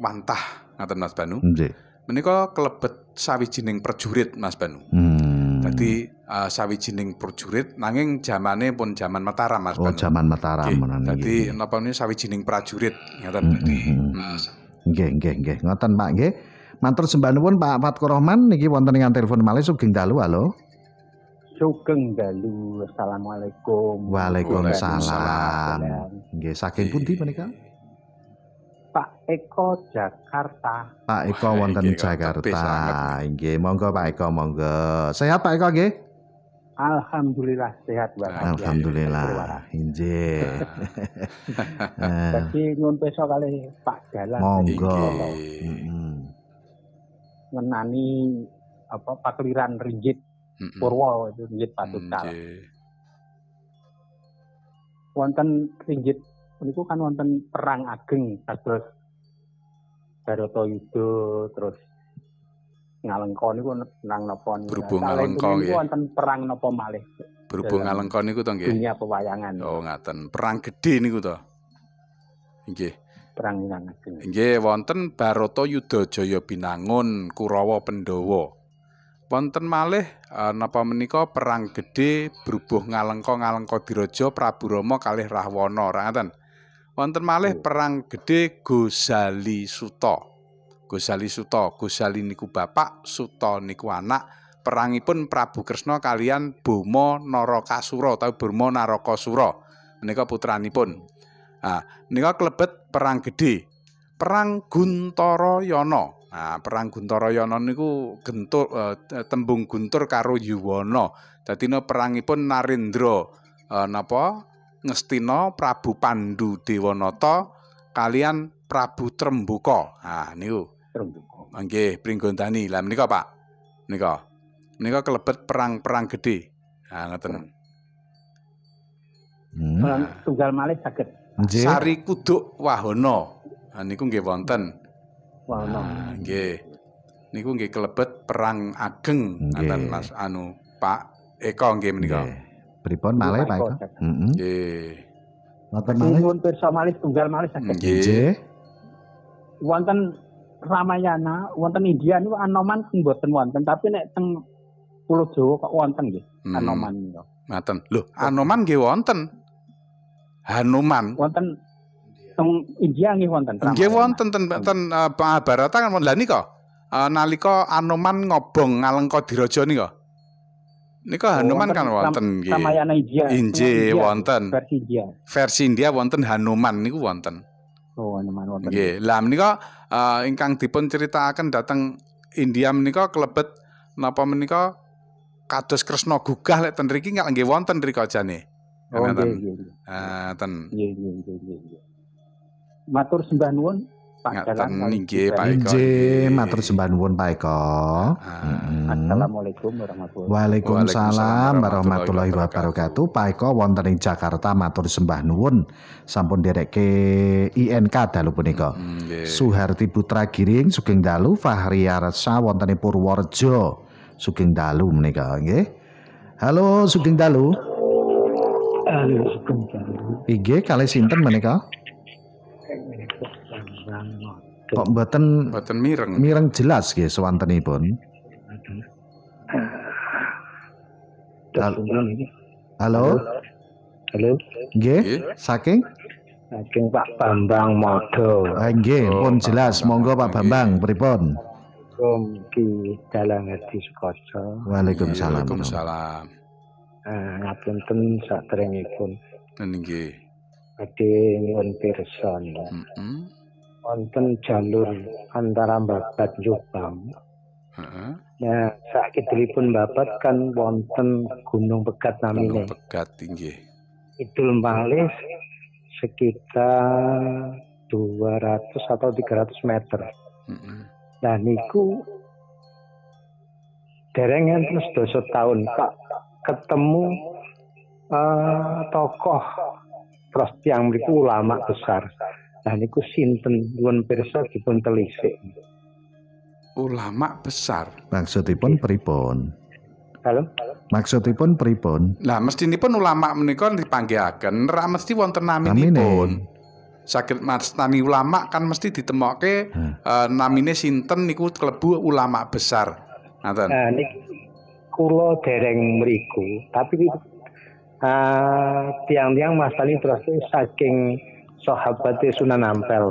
wantah ngaten Mas Banu. Nggih. Menika kelebet sawijining perjurit Mas Banu. Hmm. Dadi uh, sawijining perjurit nanging zamane pun zaman Mataram Mas oh, Banu. Oh, zaman Mataram menan. Dadi napa niku sawijining prajurit ngaten. Nggih, nggih, nggih. Ngoten Pak nggih. Matur sembah nuwun Pak Fatkur Rahman niki wonten ing telepon malih sugeng dalu halo. Sugeng dalu. Assalamualaikum. Waalaikumsalam. Nggih, saking pundi menika? Pak Eko Jakarta. Pak Eko wonten Jakarta. Nggih, monggo Pak Eko monggo. Sehat Pak Eko nggih? Alhamdulillah sehat Bapak. Alhamdulillah. Injih. Dadi nyuwun pesa kalih Pak Dalang. Monggo. Heeh. Menani apa pakliran ringgit. Mm -mm. Purwo itu ringgit patutal. Mm, wonten ringgit niku kan wonten perang ageng terus Barata Yuda terus Ngalengka niku perang napa niku? Berhubung Ngalengka nggih. Wonten perang napa malih? Berhubung Ngalengka niku to nggih. Dunia pewayangan. Oh ngaten, perang gedhe niku to. Nggih. Perang Ngalengka. Nggih, wonten Baratayuda Jaya Binangun Kurawa Pandhawa. Wonten malih napa menika perang gedhe berhubung Ngalengka Ngalengka Diraja Prabu Rama kalih Rahwana, ngaten. Wonten malih perang gedhe Gozali Suta. Gozali Suta, Gozali niku bapak, Suta niku anak. Perangipun Prabu Kresna kalian Boma Narakasura utawi Boma Narakasura menika putranipun. Ah, menika klebet perang gedhe. Perang Guntarayana. Nah, perang Guntarayana niku gentur eh, tembung guntur karo Yuwana. Dadi perangipun Narendra eh, napa Ngestina Prabu Pandu Dewanata kalian Prabu Trembuka. Ah niku Trembuka. Nggih, Pringgondani. Lah menika, Pak. Menika. Menika kelebet perang-perang gedhe. Ah ngeten. Hmm. Perang tunggal malih saged. Sari Kuduk Wahana. Ah niku nggih wonten. Wahana. Ah nggih. Niku nggih kelebet perang ageng ngaten Mas anu Pak Eko nggih menika. Pripun malih Pak Eko? Heeh. Nggih. Wonten malih. Nuwun pirsa malih tunggal malih saged. Nggih. Wonten Ramayana, wonten India niku Anoman mboten wonten, tapi nek teng Pulau Jawa kok wonten nggih Anoman niku. Ngaten. Lho, Anoman nggih wonten. Hanuman wonten teng India nggih wonten. Nggih wonten ten Mahabharata kan wonten. Lah nika nalika Anoman ngobong Ngalengka Diraja nika. Nika Hanuman kan wonten nggih. Ramayana India. Injih wonten. Versi India. Versi India wonten Hanuman niku wonten. Oh, nggih, lah menika uh, ingkang dipun critakaken dhateng India menika klebet napa menika kados Kresna gugah lek ten mriki nggih wonten mriku jane. Oh nggih. Ah ten. Nggih nggih nggih. Matur sembah nuwun Pak Dalang. Nggih Pak Eko. Nggih, matur sembah nuwun Pak Eko. Heeh. Assalamualaikum warahmatullahi wabarakatuh. Waalaikumsalam warahmatullahi wabarakatuh. Pak Eko wonten ing Jakarta matur sembah nuwun. Sampun derekke I N K dalu punika. Suharti Putra Giring sugeng dalu, Fahri Arsa wonten ing Purworejo sugeng dalu menika nggih. Halo sugeng dalu. Halo sugeng dalu. Nggih kalih sinten menika? Kok mboten mboten mireng. Mireng jelas nggih swantenipun. Halo. Halo. Halo. Nggih, saking saking Pak Bambang Modo. Ah nggih, pun jelas. Monggo Pak Bambang pripun? Om Ki Dalang Hadi Sukoco. Waalaikumsalam. Waalaikumsalam. Eh ngapunten saderengipun. Nggih. Badhe nyuwun pirsa. Heeh. Wonten jalur antara Babat Jombang. Heeh. Nah, sakidulipun Babat kan wonten Gunung Pegat namine. Gunung Pegat nggih. Kidul malih sekitar dua ratus atau tiga ratus meter. Heeh. Nah niku dereng terus doso tahun Pak ketemu uh, tokoh terus yang mriku ulama besar. Nah niku sinten nuwun pirsa dipun telisik. Ulama besar. Maksudipun pripun? Halo. Maksudipun pripun? Lah mestinipun ulama menika dipanggihaken ra mesti wonten naminipun. Saged mastani ulama kan mesti ditemokke hmm. uh, namine sinten niku kelebu ulama besar. Ngaten. Nah niku kula dereng mriku, tapi uh, tiang-tiang mastani terus saking sahabate Sunan Ampel.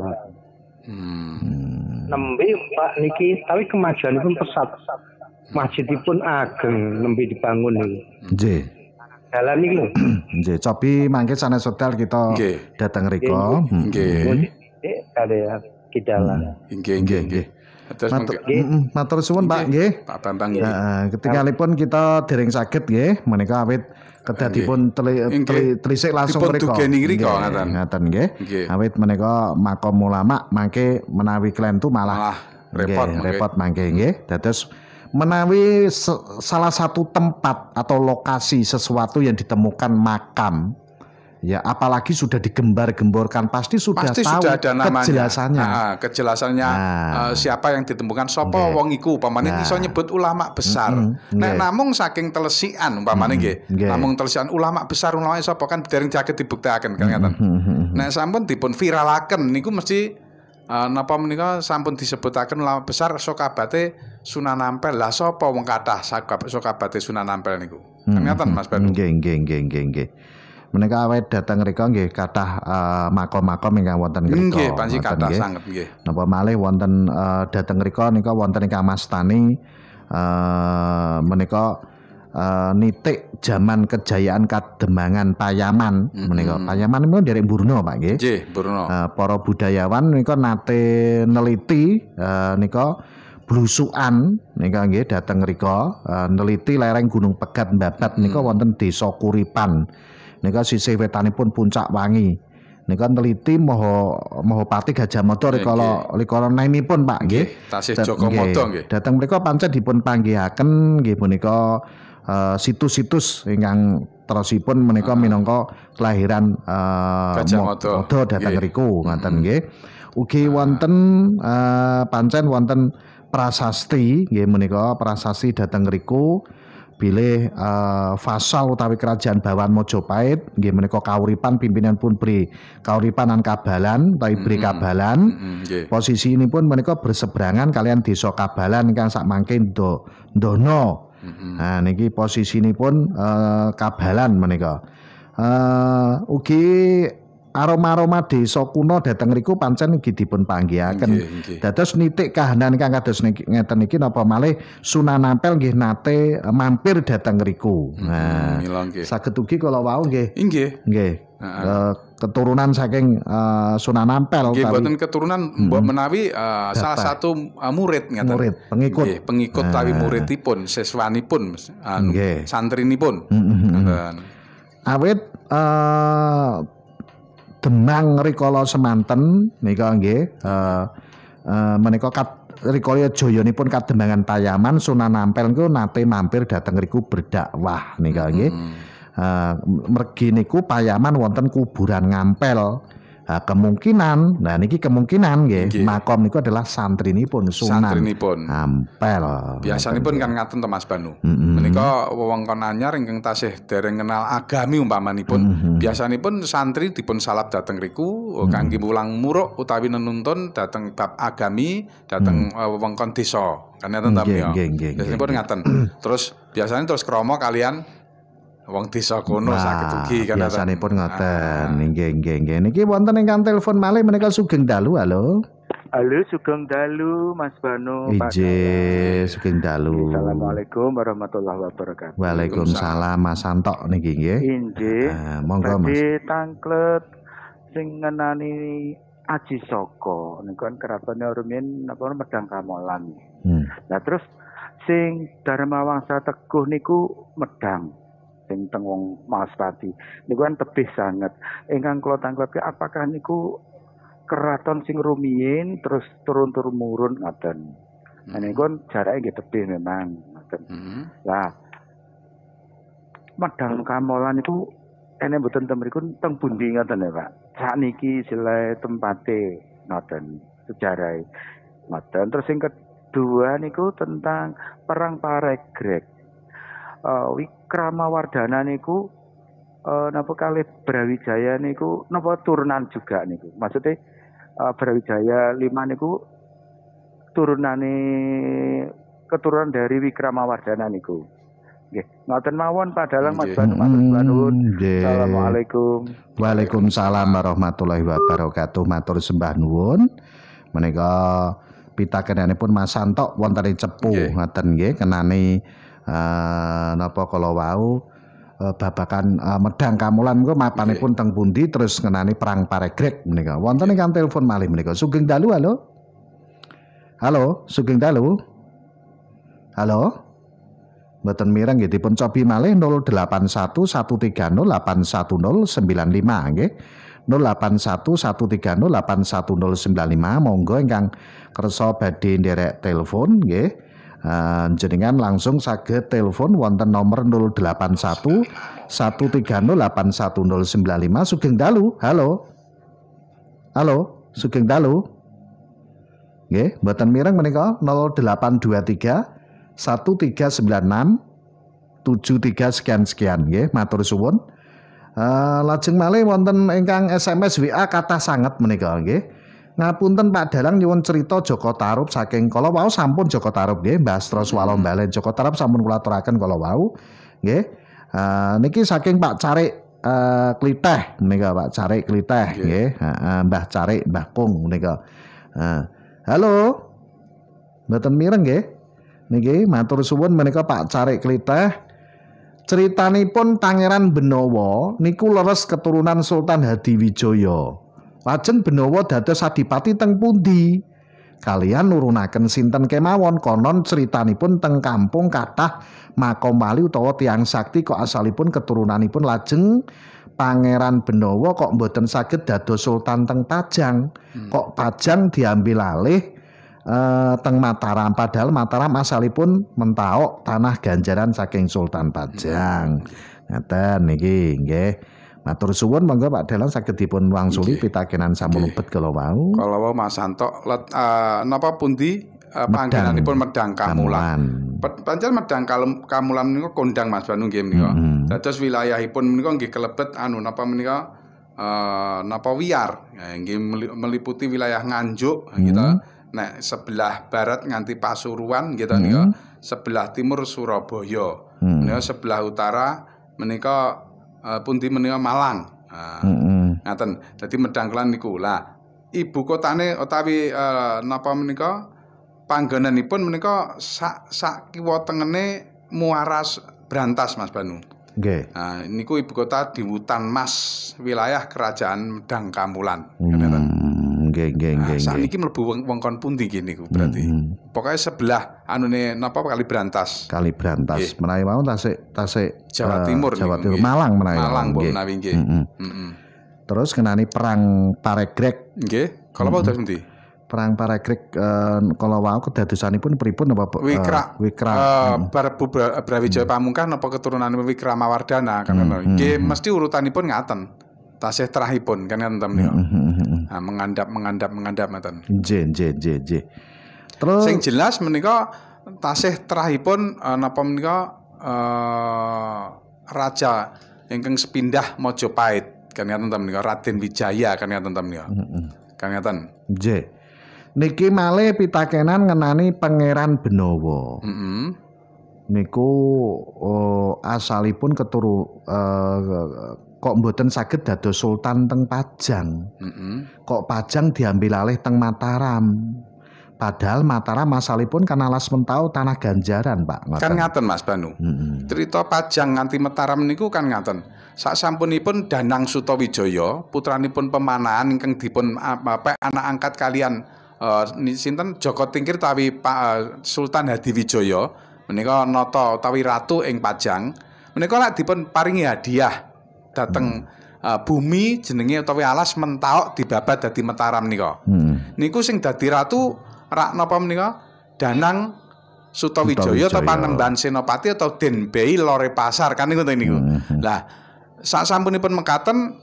Hmm. Nembe Pak niki tapi kemajuanipun pesat. Masjidipun ageng nembe dibangun niku. Nggih. Dalan niku. Nggih, cobi mangke sanes hotel kita dateng riko. Nggih. Kalih kidalan. Nggih, nggih, nggih. Matur suwun Pak nggih. Pak Bambang nggih. Heeh, ketingalipun kita dereng saged nggih menika awit kedadipun telisik langsung mriku. Ngaten nggih. Awit menika makom ulama mangke menawi klentu malah repot repot mangke nggih. Dados menawi salah satu tempat atau lokasi sesuatu yang ditemukan makam Ya, apalagi sudah digembar-gemborkan, pasti sudah pasti tahu sudah ada namanya. Kejelasannya. Nah, kejelasannya nah. Uh, siapa yang ditemukan sapa okay. wong iku umpamane nah. iso nyebut ulama besar. Mm -hmm. Nek nah, namung saking telesikan umpamane nggih. Mm -hmm. Namung telesikan ulama besar ulama sapa kan dereng jagat dibuktekaken kan ngaten. Mm -hmm. Nek nah, sampun dipun viralaken niku mesti uh, napa menika sampun disebutaken ulama besar sokabate Sunan Ampel. Lah sapa wong kathah sokabate Sunan Ampel niku. Kan ngaten Mas Banu. Nggih nggih nggih nggih nggih. Menika awet datang mereka nggih kathah uh, makom-makom ingkang wonten mereka. Nggih, panci kathah sanget nggih. Napa malih wonten uh, datang mereka nika wonten ingkang mastani uh, menika uh, nitik jaman kejayaan Kademangan Payaman mm-hmm. menika. Payaman menika derek mburna, Pak nggih. Nggih, mburna. Uh, para budayawan nika nate neliti uh, nika blusukan nika nggih datang mereka uh, neliti lereng Gunung Pegat Babat nika mm-hmm. wonten desa Kuripan. Nika sisih wetanipun Puncak Wangi. Nika neliti moho moho pati Gajah Mada rikala rikala naimipun Pak nggih. Tasih Joko Mada nggih. Dhateng mriku pancen dipun panggihaken nggih punika uh, situs-situs ingkang terosipun menika uh. minangka kelahiran uh, Gajah Mada dhateng riku ngaten nggih. Ugi wonten uh, pancen wonten prasasti nggih menika prasasti dhateng riku. Bilih uh, Fasal utawi kerajaan Bawan Mojopahit nggih menika kauripan pimpinan pun beri kauripanan Kabalan utawi beri Kabalan mm -hmm. okay. posisi ini pun menika berseberangan kalian desa Kabalan ingkang sakmangke do, dono mm -hmm. nah niki posisi ini pun uh, Kabalan menika uh, ugi aroma-aroma desa kuno dateng riku pancen iki dipun panggihaken. Okay, okay. Dados nitik kahanan ingkang kados ngeten niki napa malih Sunan Ampel nggih nate mampir dateng riku. Nah, mm-hmm. saged ugi kala wau nggih. Nggih. Nggih. Uh, keturunan saking uh, Sunan Ampel. Nggih, boten keturunan mbok hmm. menawi uh, salah satu uh, murid ngeten. Murid, pengikut. Nggih, pengikut uh. tawi muridipun, siswanipun, uh, santrinipun. Ngoten. Awit uh, Demang rikala semanten nika nggih uh, uh, menika rikala jayanipun Kademangan Payaman Sunan Ampel niku nate mampir dhateng riku berdakwah nika nggih. Mm -hmm. uh, mergi niku Payaman wonten kuburan Ngampel. Nah, kemungkinan nah niki kemungkinan nggih makom niku adalah santrinipun Sunan santrinipun Ampel. Biasanipun kan ngaten to Mas Banu. Mm -hmm. Menika wewengkon anyar ingkang tasih dereng kenal agami umpamanipun. Mm -hmm. Biasanipun santri dipun salap dhateng riku mm -hmm. kangge mulang muruk utawi nenuntun dhateng bab agami dhateng mm -hmm. wewengkon desa. Kan ngaten ta ya. Biasanipun ngaten. Terus biasanya terus krama kalian wong desa kono nah, saged ugi kan biasanipun ngoten. Nggih nggih nggih. Niki wonten ingkang telepon malih menika Sugeng Dalu. Halo. Halo Sugeng Dalu Mas Banu. Ije Sugeng Dalu. Assalamualaikum warahmatullahi wabarakatuh. Waalaikumsalam Mas Antok niki nggih. Inggih. Ah, monggo Mas. Badhe tangklet sing ngenani Aji Saka niku keratone rumiyin napa Medang Kamolan. Hmm. Nah terus sing Dharma Wangsa Teguh niku Medang sing teng wong Maspati niku kan tebih sangat ingkang kula tangkleti apakah niku keraton sing rumiyin terus turun turun murun ngoten mm-hmm. niku jarake nggih tebih memang ngoten mm-hmm. Lah Medang Kamolan niku ene mboten ten mriku teng pundi ngoten ya Pak sakniki sileh tempate ngoten sejarahe ngoten terus sing kedua niku tentang perang Paregreg Uh, Wikramawardhana niku uh, napa kalih Brawijaya niku napa turunan juga niku. Maksudnya uh, Brawijaya Lima niku turunane keturunan dari Wikramawardhana niku. Nggih, ngoten mawon padahal Mas Banu matur nuwun. Assalamualaikum. Waalaikumsalam warahmatullahi wabarakatuh. Matur sembah nuwun. Menika pitakenanipun Mas Santok wonten Cepu ngoten nggih kenani Uh, napa kala wau uh, babakan uh, Medang Kamolan niku mapanipun teng pundi terus ngenani perang Paregreg menika. Wonten ingkang telepon malih menika. Sugeng Dalu, halo. Halo, Sugeng Dalu. Halo. Mboten mireng nggih dipun cobi malih nol delapan satu satu tiga nol delapan satu nol sembilan lima nggih. nol delapan satu satu tiga nol delapan satu nol sembilan lima monggo ingkang kersa badhe nderek telepon nggih. Uh, jenengan langsung saged telepon wonten nomor nol delapan satu satu tiga nol delapan satu nol sembilan lima. Sugeng dalu. Halo. Halo, sugeng dalu. Nggih, mboten mireng menika nol delapan dua tiga satu tiga sembilan enam tujuh tiga sekian sekian nggih, matur suwun. Uh, lajeng malih wonten ingkang S M S W A kathah sanget menika nggih. Ngapunten Pak Dalang nyuwun cerita Joko Tarub saking kala wau sampun Joko Tarub nggih, Mbah Astra Swalom Balen Joko Tarub sampun kula aturaken kala wau nggih. Uh, niki saking Pak Carik Uh, Kliteh menika Pak Carik Kliteh nggih, yeah. uh, Mbah Carik Mbah Kung menika. Uh, halo. Mboten mireng nggih. Niki matur suwun menika Pak Carik Kliteh. Critanipun Pangeran Benowo niku leres keturunan Sultan Hadiwijaya. Lajeng Benowo dados adipati teng pundi? Kalian nurunaken sinten kemawon. Konon ceritanipun teng kampung kathah makom wali utawa tiang sakti kok asalipun keturunanipun lajeng Pangeran Benowo kok mboten saged dados sultan teng Pajang, hmm. kok Pajang diambil alih e, teng Mataram, padahal Mataram asalipun mentaok tanah ganjaran saking Sultan Pajang. Ngaten niki nggih. Matur suwun monggo Pak Dalang saged dipun wangsuli pitakenan sampun lebet kala wau. Kala wau Mas Santo let, uh, napa pundi uh, panggenanipun Medang Kamulan. Pancen Medang Kamulan niku kondang Mas Banu nggih menika. Mm-hmm. Dados wilayahipun menika nggih kelebet anu napa menika uh, napa wiyar. Nggih meliputi wilayah Nganjuk mm-hmm. gitu. Nek sebelah barat nganti Pasuruan gitu mm-hmm. niku. Sebelah timur Surabaya. Mm-hmm. Niku sebelah utara menika Uh, pundi menika Malang. Nah, mm -hmm. ngaten. Dadi Medangkelan niku. Lah, ibu kotane utawi uh, napa menika panggonanipun menika sak sak kiwa tengene Muara Brantas Mas Banu. Nggih. Okay. Nah, niku ibu kota di Wutan Mas, wilayah Kerajaan Medang Kamulan. Ngaten. Nggih, nggih, nggih. Sakniki mlebu wengkon pundi iki niku berarti. Mm -hmm. Pokoke sebelah anune napa Kali Brantas. Kali Brantas. Okay. Menawi mawon tasik tasik Jawa Timur, Jawa Timur, Malang menawi. Malang menawi nggih. Terus kenani perang Paregreg nggih. Kalau wau terus endi? Perang Paregreg kalau wau kedadosanipun pripun napa Wikra Wikra Prabu Brawijaya Pamungkas napa keturunanipun Wikramawardhana kan nggih mesti urutanipun ngaten. Tasih terahipun kan ngaten niku. Nah mengandap mengandap mengandap ngaten. Nggih nggih nggih nggih. Terus sing jelas menika tasih terahipun napa menika Uh, raja ingkang sepindah Mojopahit kan ngaten ta menika Raden Wijaya kan ngaten ta menika. Heeh. Kan ngaten. Nggih. Niki malih pitakenan ngenani Pangeran Benowo. Heeh. Mm -hmm. Niku uh, asalipun keturu uh, kok mboten saged dados sultan teng Pajang. Mm -hmm. Kok Pajang diambil alih teng Mataram. Padahal Mataram asalipun kan alas mentau tanah ganjaran Pak. Kan ngaten Mas Banu. Mm-hmm. Cerita Pajang nganti Mataram niku kan ngaten. Sak sampunipun Danang Sutawijaya putranipun pemanahan ingkang dipun apa anak angkat kalian uh, sinten Joko Tingkir tawi uh, Sultan Hadiwijaya menika nata utawi ratu ing Pajang menika lak dipun paringi hadiah dateng mm. Uh, bumi jenenge utawi alas mentaok dibabat dadi Mataram nika. Mm. Niku sing dadi ratu rak napa menika Danang Sutawijaya atau Panembahan Senopati atau Denbei Lore Pasar kan niku teng niku. Lah sasampunipun mekaten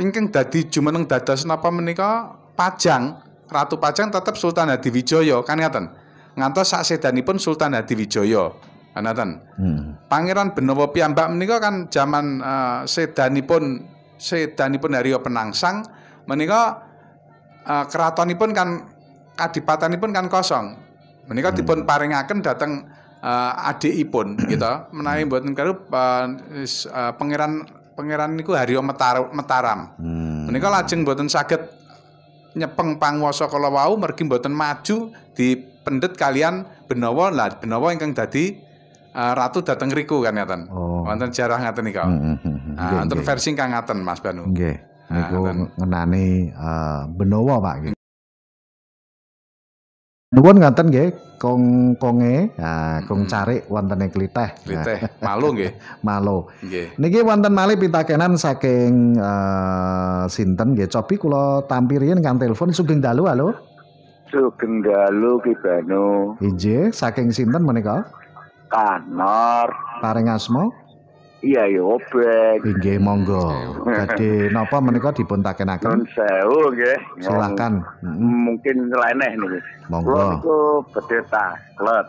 ingkang dadi jumeneng dados napa menika Pajang, Ratu Pajang tetep Sultan Hadiwijaya kan ngaten. Ngantos saksedanipun Sultan Hadiwijaya kan ngaten. Hmm. Pangeran Benowo piyambak menika kan jaman uh, sedanipun sedanipun Aryo Penangsang menika uh, keratonipun kan kadipatanipun kan kosong. Menika dipun paringaken dhateng uh, adikipun gitu. Menawi mboten kerup uh, uh, pangeran pangeran niku Haryo Mataram. Hmm. Menika lajeng mboten saged nyepeng panguwasa kala wau mergi mboten maju dipendet kalian Benowo. Lah Benowo ingkang dadi uh, ratu dhateng riku kan ngaten. Oh. Wonten jarah ngaten nika. Heeh. Hmm. Nah, wonten versi ingkang ngaten Mas Banu. Nggih. Niku ngenani uh, Benowo Pak nggih. Nuwun ngaten nggih, kong konge, nah, kong cari wantene Kliteh. Kliteh, malu nggih. Malu. Nggih. Niki wonten malih pitakenan saking uh, sinten nggih, cobi kula tampi riyen kan telepon sugeng dalu halo. Sugeng dalu Ki Banu. Inggih, saking sinten menika? Kanor. Paring asma? Iya ya obeng. Inggih monggo. Jadi napa menika dipun takenaken? Nun sewu nggih. Silakan. Mungkin leneh niku. Monggo. Niku bedhe taklet.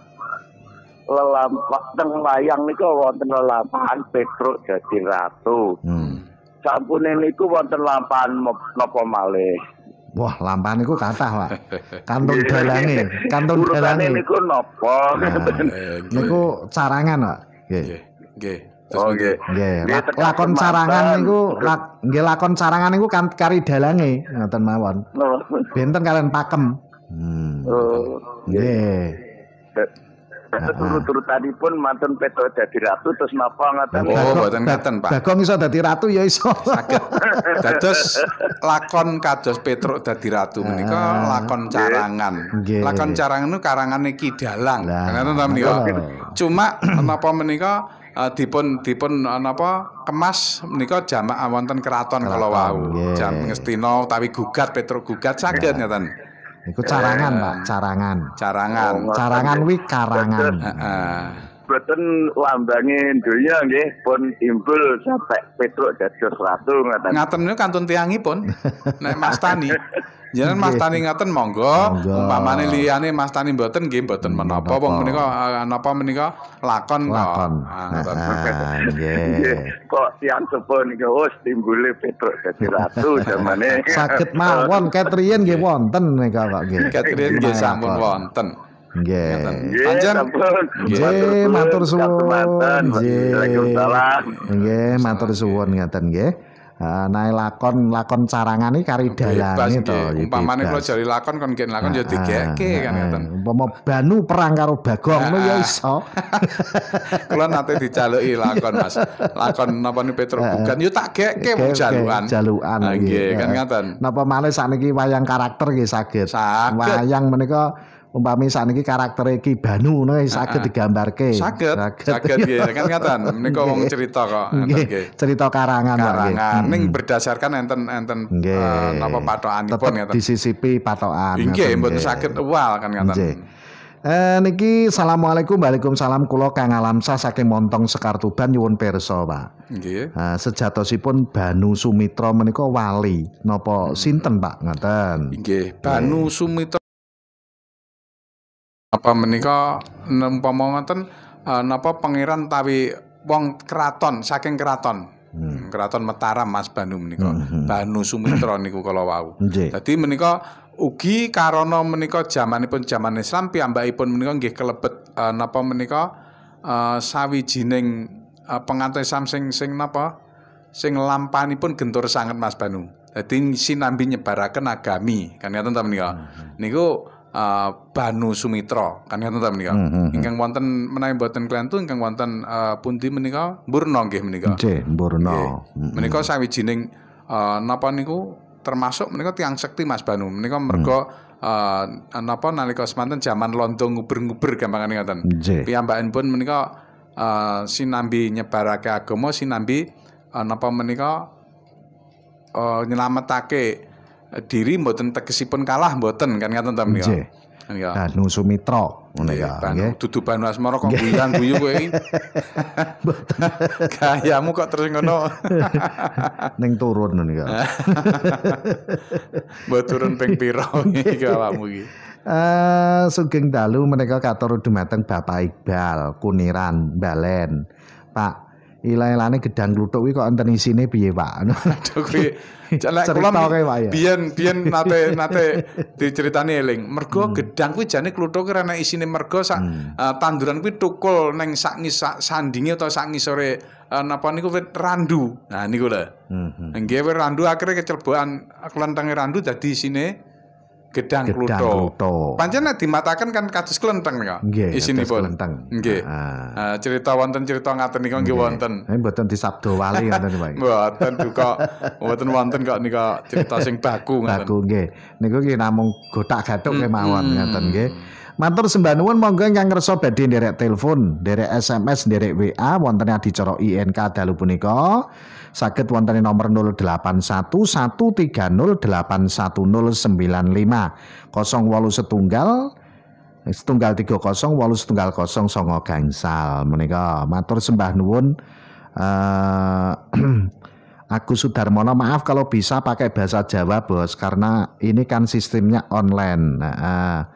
Lelampahan teng layang niku wonten lelampahan Petruk Dadi Ratu. Hmm. Sampune niku wonten lampahan napa malih. Wah, lampahan niku kathah, Pak. Kantun dalange, kantun dalange. Niku napa? Niku carangan, Pak. Nggih. Nggih. Oh nggih. Nggih. Lakon carangan niku, nggih lakon carangan niku kan kari dalange, ngoten mawon. Benten kalian pakem. Hmm. Oh. Nggih. Turut-turutanipun mantun Petruk Dadi Ratu terus napa ngoten. Oh, mboten ngoten, Pak. Bagong iso dadi ratu ya iso. Saged. Dados lakon kados Petruk Dadi Ratu menika lakon carangan. Lakon carangan niku karangane Ki Dalang. Ngoten ta menika. Cuma napa menika dipun dipun napa kemas menika jamak wonten keraton kala wau. Jam ngestina utawi gugat Petruk gugat saged ngoten. Iku carangan, Pak, carangan. Carangan. Carangan wi karangan. Heeh. Boten lambange donya nggih pun timbul sampai Petruk Dadi Ratu ngoten. Ngaten niku kantun tiyangipun. Nek Mas Tani, jenengan Mas Tani ngaten monggo, umpamane liyane Mas Tani mboten nggih mboten menapa wong menika napa menika lakon kok. Ngoten. Nggih. Kok tiyang sepuh niku wis timbule Petruk Dadi Ratu zamane. Saged mawon ketriyen nggih wonten menika kok nggih. Ketriyen nggih sampun wonten. Nggih. Panjen nggih matur suwun. Nggih, matur suwun ngaten nggih. Ha nae lakon lakon carangan iki kari dalange to. Umpamane kula jari lakon kon nggih lakon ya digeke kan ngaten. Umpama Banu perang karo Bagong ya iso. Kula nate dijaluki lakon Mas. Lakon napa niku Petruk Gugat yo tak geke wong jalukan. Jalukan nggih kan ngaten. Napa malih sakniki wayang karakter nggih saged. Wayang menika umpami sakniki karaktere Ki Banu nggih saged digambarke. Saged. Saged nggih kan ngaten. Menika wong cerita kok enten nggih. Cerita karangan karangan ning berdasarkan enten-enten napa patokanipun ngaten. Tetep disisipi patokan. Nggih mboten saged uwal kan ngaten. Eh niki assalamualaikum waalaikumsalam kula Kang Alamsah saking Montong Sekartuban nyuwun pirsa Pak. Nggih. Ha sejatosipun Banu Sumitra menika wali napa sinten Pak ngaten. Nggih Banu Sumitra apa menika umpama ngoten napa pangeran tawi wong keraton saking keraton hmm. keraton Mataram Mas Banu menika hmm. Banu Sumitra niku kala wau dadi menika ugi karana menika jamanipun jaman Islam piyambakipun menika nggih kelebet uh, napa menika uh, sawijining uh, penganut Islam sing sing napa sing lampanipun gentur sanget Mas Banu dadi sinambi nyebaraken agami kan ngoten ta menika hmm. niku Uh, Banu Sumitra kan ngaten ta menika. Ingkang wonten menawi boten klentu ingkang wonten pundi menika mburna nggih menika. Nggih, mburna. Menika sawijining napa niku termasuk menika tiyang sekti Mas Banu. Menika merga napa nalika semanten jaman londo nguber-nguber gampangane ngaten. Piyambakipun menika sinambi nyebarake agama, sinambi napa menika nyelametake diri mboten tegesipun kalah mboten kan ngaten ta menika. Nggih. Banu Sumitra menika nggih. Dudu Banu Asmara kok guyan guyu kowe iki. Mboten. Gayamu kok terus ngono. Ning turun menika. Mboten turun ping pira iki awakmu iki. Eh sugeng dalu menika katur dumateng Bapak Iqbal Kuniran Balen. Pak Ilang-ilange gedang kluthuk kuwi kok enten isine piye Pak? Aduh kuwi celek kula biyen-biyen nate nate diceritani eling. Mergo gedang kuwi jane kluthuk ora ana isine mergo sak tanduran kuwi tukul ning sak ngisak sandinge utawa sak ngisore napa niku wit randu. Nah niku lho. Nggih wit randu akhire kecelbokan klentenge randu dadi isine gedang kluthuk. Pancen nek dimataken kan kados klenteng nika. Isinipun. Nggih. Ah cerita wonten cerita ngaten nika nggih wonten. Nggih mboten disabdo wali ngoten Pak. Mboten duka mboten wonten kok nika cerita sing baku ngoten. Baku nggih. Niku nggih namung gotak-gathuk kemawon ngoten nggih. Matur sembah nuwun monggo ingkang kersa badhe nderek telepon, nderek S M S, nderek W A wonten adicara I N K dalu punika. Saged wonten nomor nol delapan satu satu tiga nol delapan satu nol sembilan lima nol wolu setunggal setunggal tiga nol wolu setunggal nol songo gangsal menika matur sembah nuwun uh, Agus Sudarmono, maaf kalau bisa pakai bahasa Jawa bos, karena ini kan sistemnya online. Nah,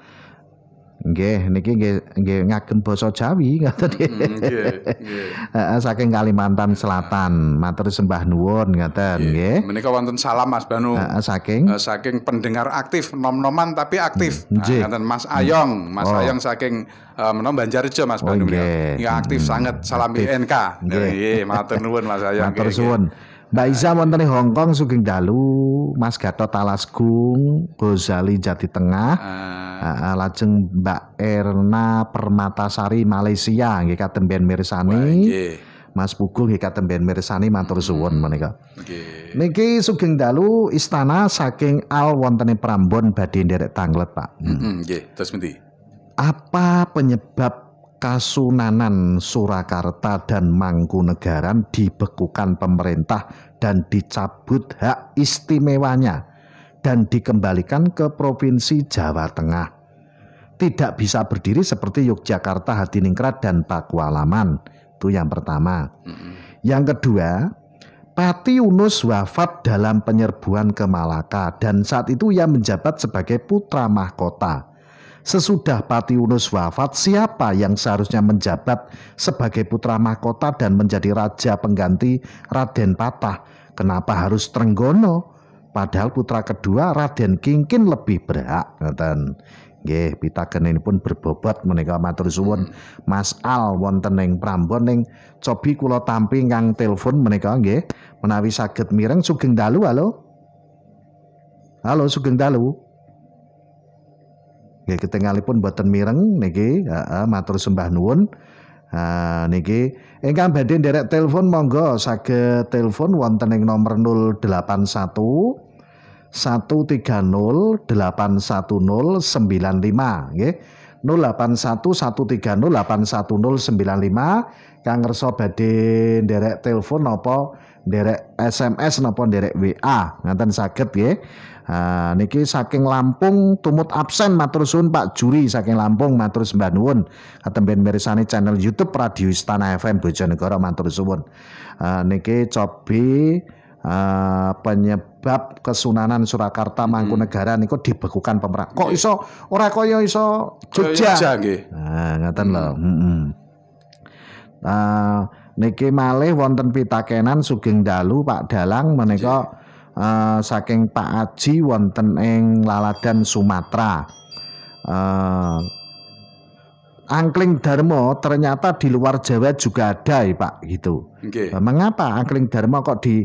nggih niki nggih ngagem basa Jawi ngoten nggih. Saking Kalimantan Selatan, matur sembah nuwun ngoten nggih. Menika wonten salam Mas Banu. Heeh, saking saking pendengar aktif, nom-noman tapi aktif. Ngoten Mas Ayong, Mas Ayong saking menawa Banjarjo Mas Banu nggih. Nggih aktif sangat, salam I N K. Nggih, matur nuwun Mas Ayong. Matur suwun. Mbak Iza wonten ing Hong Kong sugeng dalu, Mas Gatot Alasgung, Gozali Jati Tengah, uh, lajeng Mbak Erna Permatasari Malaysia nggih katemben mirsani. Mas Puguh nggih katemben mirsani matur suwun menika. Nggih. Niki sugeng dalu istana saking Al wonten ing Prambon badhe nderek tanglet, Pak. Heeh, nggih, terus mendi. Apa penyebab Kasunanan Surakarta dan Mangkunegaran dibekukan pemerintah dan dicabut hak istimewanya dan dikembalikan ke Provinsi Jawa Tengah? Tidak bisa berdiri seperti Yogyakarta, Hadiningrat, dan Pakualaman. Itu yang pertama. Mm-hmm. Yang kedua, Pati Yunus wafat dalam penyerbuan ke Malaka dan saat itu ia menjabat sebagai putra mahkota. Sesudah Pati Yunus wafat, siapa yang seharusnya menjabat sebagai putra mahkota dan menjadi raja pengganti Raden Patah? Kenapa harus Trenggono? Padahal putra kedua Raden Kingkin lebih berhak. Nggih, pitakenipun berbobot menika matur suwun. Mas Al wonten ing Prambon ing cobi kula tampi kang telepon menika nggih. Menawi saged mireng sugeng dalu. Halo. Halo sugeng dalu. Nggih ketingalipun boten mireng niki, heeh matur sembah nuwun. Ha niki ingkang badhe nderek telepon monggo saged telepon wonten ing nomor nol delapan satu satu tiga nol delapan satu nol sembilan lima nggih. nol delapan satu satu tiga nol delapan satu nol sembilan lima kang ngersa badhe nderek telepon napa nderek S M S napa nderek W A ngaten saged nggih. Ha niki saking Lampung tumut absen matur suwun Pak Juri saking Lampung matur sembah nuwun. Katemben mirsani channel YouTube Radio Istana F M Bojonegoro matur suwun. Ha niki cobi Uh, penyebab Kesunanan Surakarta Mangkunegaran hmm. niku dibekukan pemerintah. Kok iso ora kaya iso Jogja nggih. Nah, ngaten lho. Heeh. Niki malih wonten pitakenan sugeng dalu Pak Dalang menika uh, saking Pak Aji wonten ing Laladan Sumatera. Uh, Angkling Dharma ternyata di luar Jawa juga ada ya Pak gitu. Okay. Mengapa Angkling Dharma kok di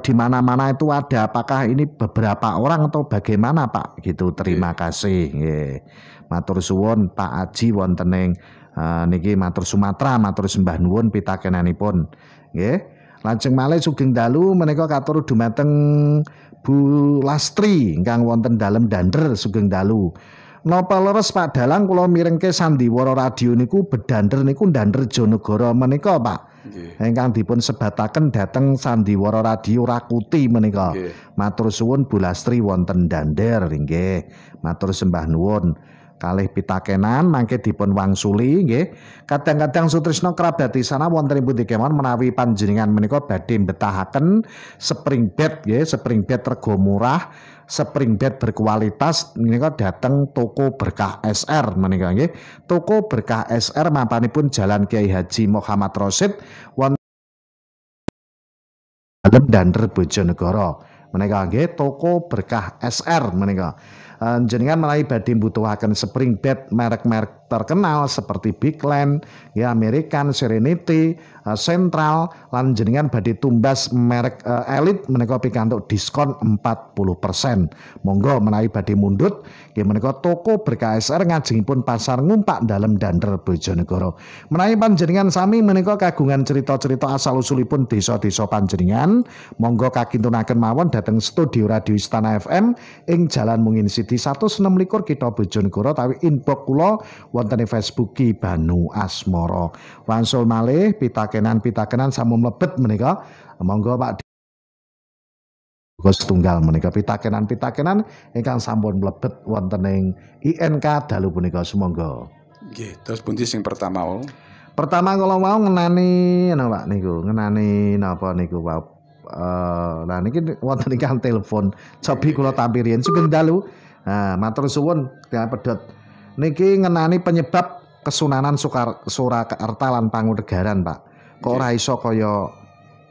di mana-mana itu ada? Apakah ini beberapa orang atau bagaimana Pak? Gitu. Terima yeah. kasih. Yeah. Matur suwun Pak Aji wonten ing uh, niki matur Sumatera, matur sembah nuwun pitakenanipun. Nggih. Yeah. Lajeng malih sugeng dalu menika katur dumateng Bu Lastri ingkang wonten dalem Dander sugeng dalu. Napa leres Pak Dalang kula mirengke sandiwara radio niku bedander niku Dander Jonegoro menika Pak. Ingkang dipun sebataken dhateng sandiwara radio Rakuti menika. Matur suwun Bu Lastri wonten Dander nggih. Matur sembah nuwun. Kalih pitakenan mangke dipun wangsuli nggih. Kadang-kadang Sutrisno Krabati sana wontenipun dikemawon menawi panjenengan menika badhe betahaken spring bed nggih, spring bed rega murah. Spring bed berkualitas menika dateng toko Berkah S R menika nggih. Toko Berkah S R mapanipun Jalan Kiai Haji Muhammad Rosid wonten Dander Bojonegoro menika nggih. Toko Berkah S R menika. Jenengan menawi badhe mbutuhaken spring bed merek-merek terkenal seperti Bigland, ya American, Serenity, Central lan jenengan badhe tumbas merek uh, Elite menika pikantuk diskon empat puluh persen. Monggo menawi badhe mundhut nggih menika toko Berkah S R ngajengipun Pasar Ngumpak Dalem Dander Bojonegoro. Menawi panjenengan sami menika kagungan cerita-cerita asal usulipun desa-desa panjenengan, monggo kakintunaken mawon dhateng studio Radio Istana F M ing Jalan Mungin Siti seratus enam likur Kitha Bojonegoro tawi inbox kula wonten ing Facebook Ki Banu Asmoro. Wangsul malih pitaken pitakenan sampun mlebet menika monggo Pak Gus tunggal menika pitakenan-pitakenan ingkang sampun mlebet wonten ing I N K dalu punika sumangga. Nggih, terus pundi sing pertama? Pertama kalau mau ngenani napa niku, ngenani napa niku Pak. Eh nah niki wonten ingkang telepon. Cobi kula tampi riyen sugeng dalu. Nah, matur suwun Kang Pedhot. Niki ngenani penyebab Kesunanan Surakarta lan Pangunegaran, Pak. Kok ora iso kaya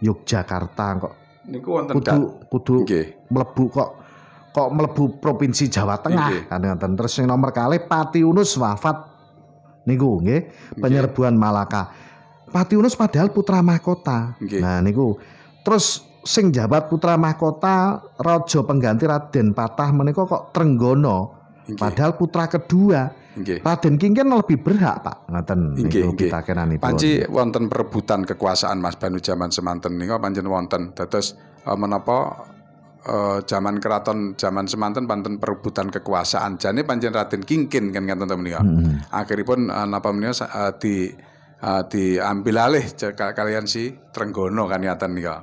Yogyakarta kok. Niku wonten kudu kudu mlebu kok kok mlebu provinsi Jawa Tengah kan ngoten. Terus yang nomor kalih Pati Unus wafat niku nggih penyerbuan Malaka. Pati Unus padahal putra mahkota. Nggih. Nah niku terus sing jabat putra mahkota raja pengganti Raden Patah menika kok Trenggono. Nggih. Padahal putra kedua. Nggih. Raden Kingken lebih berhak, Pak. Ngoten niku kita kenani. Panci wonten perebutan kekuasaan Mas Banu jaman semanten niku pancen wonten. Dados menapa Uh, zaman keraton zaman semanten panten perebutan kekuasaan jane pancen Raden Kingkin kan kan teman menika. Hmm. Akhiripun uh, napa menika uh, di uh, diambil alih kalian si Trenggono kan nyatan nika.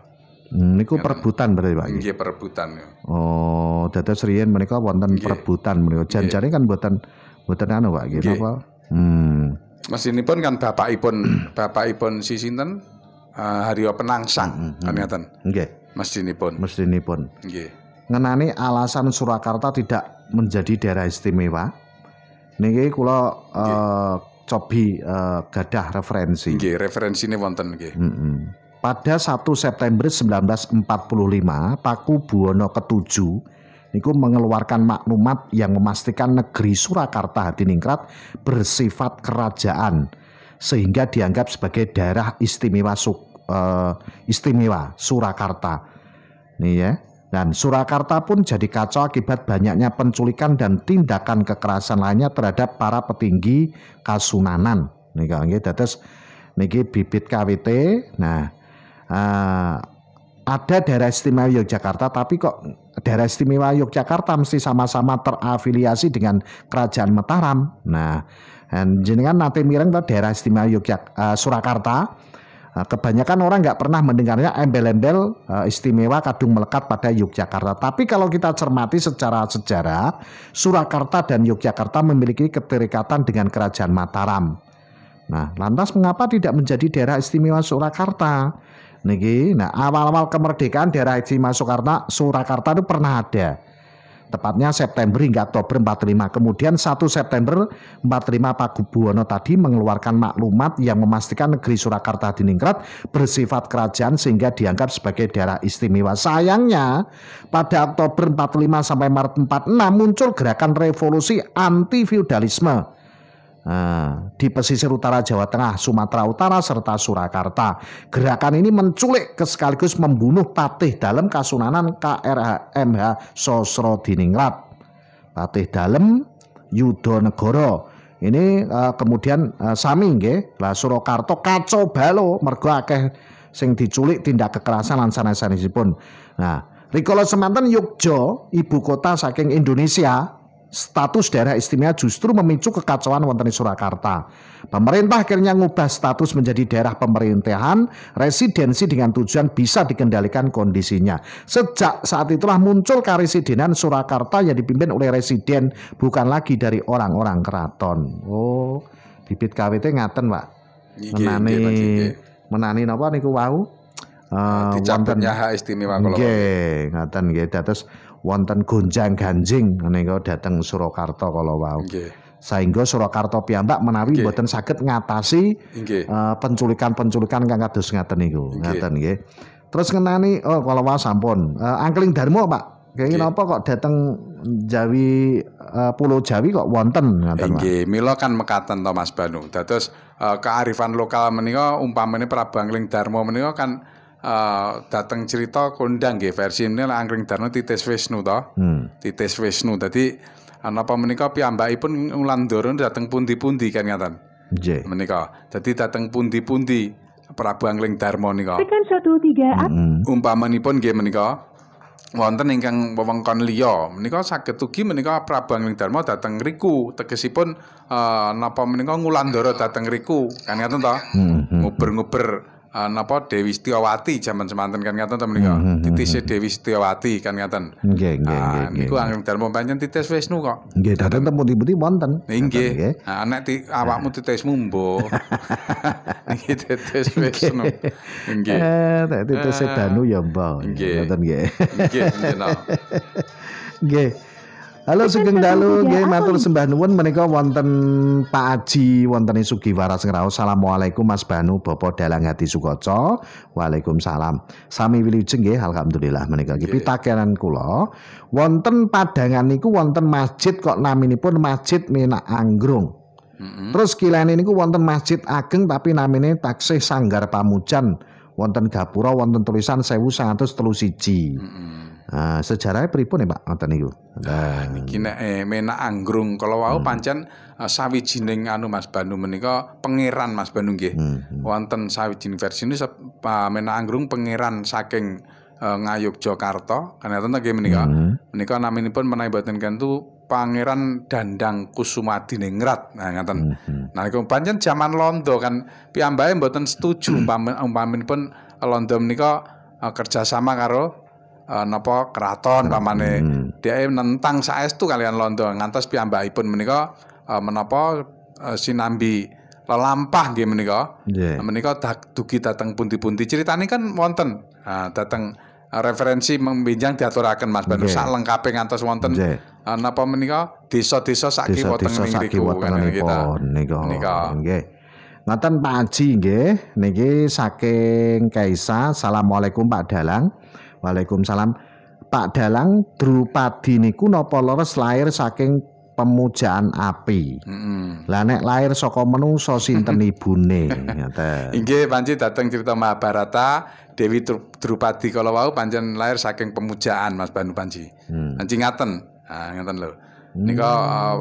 Hmm, niku perebutan berarti Pak. Nggih perebutan. Oh, dados riyen menika wonten perebutan menika. Janjane kan mboten mboten anu Pak nggih napa. Hmm. Mesinipun kan bapakipun bapakipun si sinten? Uh, Aryo Penanggungan kan nyatan. Nggih. Mestinipun. Mestinipun. Nggih. Ngenani alasan Surakarta tidak menjadi daerah istimewa. Niki kula uh, cobi uh, gadah referensi. Nggih, referensine wonten nggih. Mm -mm. Pada satu September seribu sembilan ratus empat puluh lima, Paku Buwono ketujuh niku mengeluarkan maklumat yang memastikan negeri Surakarta Hadiningrat bersifat kerajaan sehingga dianggap sebagai daerah istimewa suku. Uh, istimewa Surakarta nih ya, dan Surakarta pun jadi kacau akibat banyaknya penculikan dan tindakan kekerasan lainnya terhadap para petinggi Kasunanan nih kalau gitu terus niki bibit K W T. Nah uh, ada daerah istimewa Yogyakarta tapi kok daerah istimewa Yogyakarta mesti sama-sama terafiliasi dengan kerajaan Mataram. Nah jenengan nanti mireng daerah istimewa Yogyakarta uh, Surakarta. Kebanyakan orang nggak pernah mendengarnya embel-embel istimewa kadung melekat pada Yogyakarta. Tapi kalau kita cermati secara sejarah, Surakarta dan Yogyakarta memiliki keterikatan dengan kerajaan Mataram. Nah, lantas mengapa tidak menjadi daerah istimewa Surakarta? Niki, nah awal-awal kemerdekaan daerah istimewa Surakarta, Surakarta itu pernah ada. Tepatnya September hingga Oktober empat puluh lima. Kemudian satu September empat puluh lima Paku Buwono tadi mengeluarkan maklumat yang memastikan negeri Surakarta Hadiningrat bersifat kerajaan sehingga dianggap sebagai daerah istimewa. Sayangnya pada Oktober empat puluh lima sampai Maret empat puluh enam muncul gerakan revolusi anti feudalisme di pesisir utara Jawa Tengah, Sumatera Utara serta Surakarta. Gerakan ini menculik sekaligus membunuh patih dalem Kasunanan K R H M H Sosrodiningrat, patih dalem Yudonegoro. Ini uh, kemudian uh, sami nggih lah Surakarta kacau balo mergo akeh sing diculik tindak kekerasan lan sanes-sanesipun. Nah, rikala semanten Yogyo ibu kota saking Indonesia, status daerah istimewa justru memicu kekacauan wonten ing Surakarta. Pemerintah akhirnya ngubah status menjadi daerah pemerintahan residensi dengan tujuan bisa dikendalikan kondisinya. Sejak saat itulah muncul karesidenan Surakarta yang dipimpin oleh residen, bukan lagi dari orang-orang keraton. Oh, bibit K W T ngaten Pak. Menani menani napa niku wau? Eh dicampurnya hak istimewa kula. Nggih, ngaten nggih. Dados wonten gonjang ganjing menika dateng Surakarta kalau wau. Okay. Saengga Surakarta piyambak menawi okay. boten saged ngatasi okay. uh, penculikan-penculikan kang kados ngaten niku. Okay. Ngaten nggih. Terus ngenani oh kalau wau sampun uh, angkling dharma Pak. Kenging okay. napa kok dateng Jawi uh, Pulau Jawi kok wonten ngaten Pak. Nggih, mila kan mekaten to Mas Banu. Dados uh, kearifan lokal menika umpamane Prabu Angkling Dharma menika kan Uh, datang cerita kondang nggih versi ini Angkring Darno titis Wisnu toh hmm. titis Wisnu tadi napa menika piyambakipun nglandara dateng pundi-pundi kan ngaten menika dadi dateng pundi-pundi Prabu Angkring Darma nika tekan satu tiga umpamanipun nggih menika wonten ingkang wewengkon liya menika saged ugi menika Prabu Angkring Darma dateng riku tegesipun uh, napa menika ngulandara dateng riku kan ngaten toh nguber-nguber Uh, napa Dewi Setiawati zaman semanten kan ngaten to menika. Titis Dewi Setiawati kan ngaten. Nggih, nggih, nggih. Niku anggen dalem pancen titis Wisnu kok. Nggih, dateng teng pundi-pundi wonten. Nggih. Ha nek awakmu titismu mbok. Niki titis Wisnu. Nggih. Eh, titis Danu ya mbok. Ngoten nggih. Nggih, nggih. Halo Sugeng Dalu, nggih matur sembah nuwun menika wonten Pak Aji wonten ing Sugiwaras Ngraos. Assalamualaikum Mas Banu, Bapak Dalang Hadi Sukoco. Waalaikumsalam. Sami wilujeng nggih alhamdulillah menika iki pitakenan kula. Wonten Padangan niku wonten masjid kok naminipun Masjid Minak Anggrung. Mm -hmm. Terus kilene niku wonten Masjid Ageng tapi namine Taksih Sanggar Pamujan. Wonten gapura wonten tulisan seribu seratus tiga puluh satu. Mm -hmm. Nah, sejarahnya pripun ya Pak ngoten niku. Nah, niki nek Menak Anggrung kalau wau hmm. pancen uh, sawijining anu Mas Banu menika pangeran Mas Banu nggih. Hmm. Wonten sawijining versi ini uh, Menak Anggrung pangeran saking uh, Ngayogyakarta kena tentang nggih menika. Hmm. Menika naminipun menawi boten kentu Pangeran Dandang Kusumadi Ningrat. Nah ngaten. Hmm. Nah niku pancen zaman londo kan piyambake mboten setuju umpaminipun londo menika uh, kerjasama karo Uh, napa keraton pamane hmm. dia nentang saestu kalian londo ngantos piyambakipun menika uh, menapa uh, sinambi lelampah nggih menika yeah. uh, menika dugi dateng pundi-pundi critane kan wonten uh, dateng uh, referensi membenjang diaturaken Mas Banu yeah. sak lengkape ngantos wonten yeah. uh, napa menika desa-desa sak kiwa teng niku menika nggih. Ngaten Pak Haji nggih niki saking Kaisa. Assalamualaikum Pak Dalang. Waalaikumsalam. Pak Dalang Drupadi niku napa leres lahir saking pemujaan api. Mm-hmm. Lah nek lahir saka menungso sinten ibune ngoten. Inggih panci dateng cerita Mahabharata Dewi Drupadi kala wau pancen lahir saking pemujaan Mas Banu panci. Mm. Panci ngaten. Ah ngaten lho. Mm. Nika uh,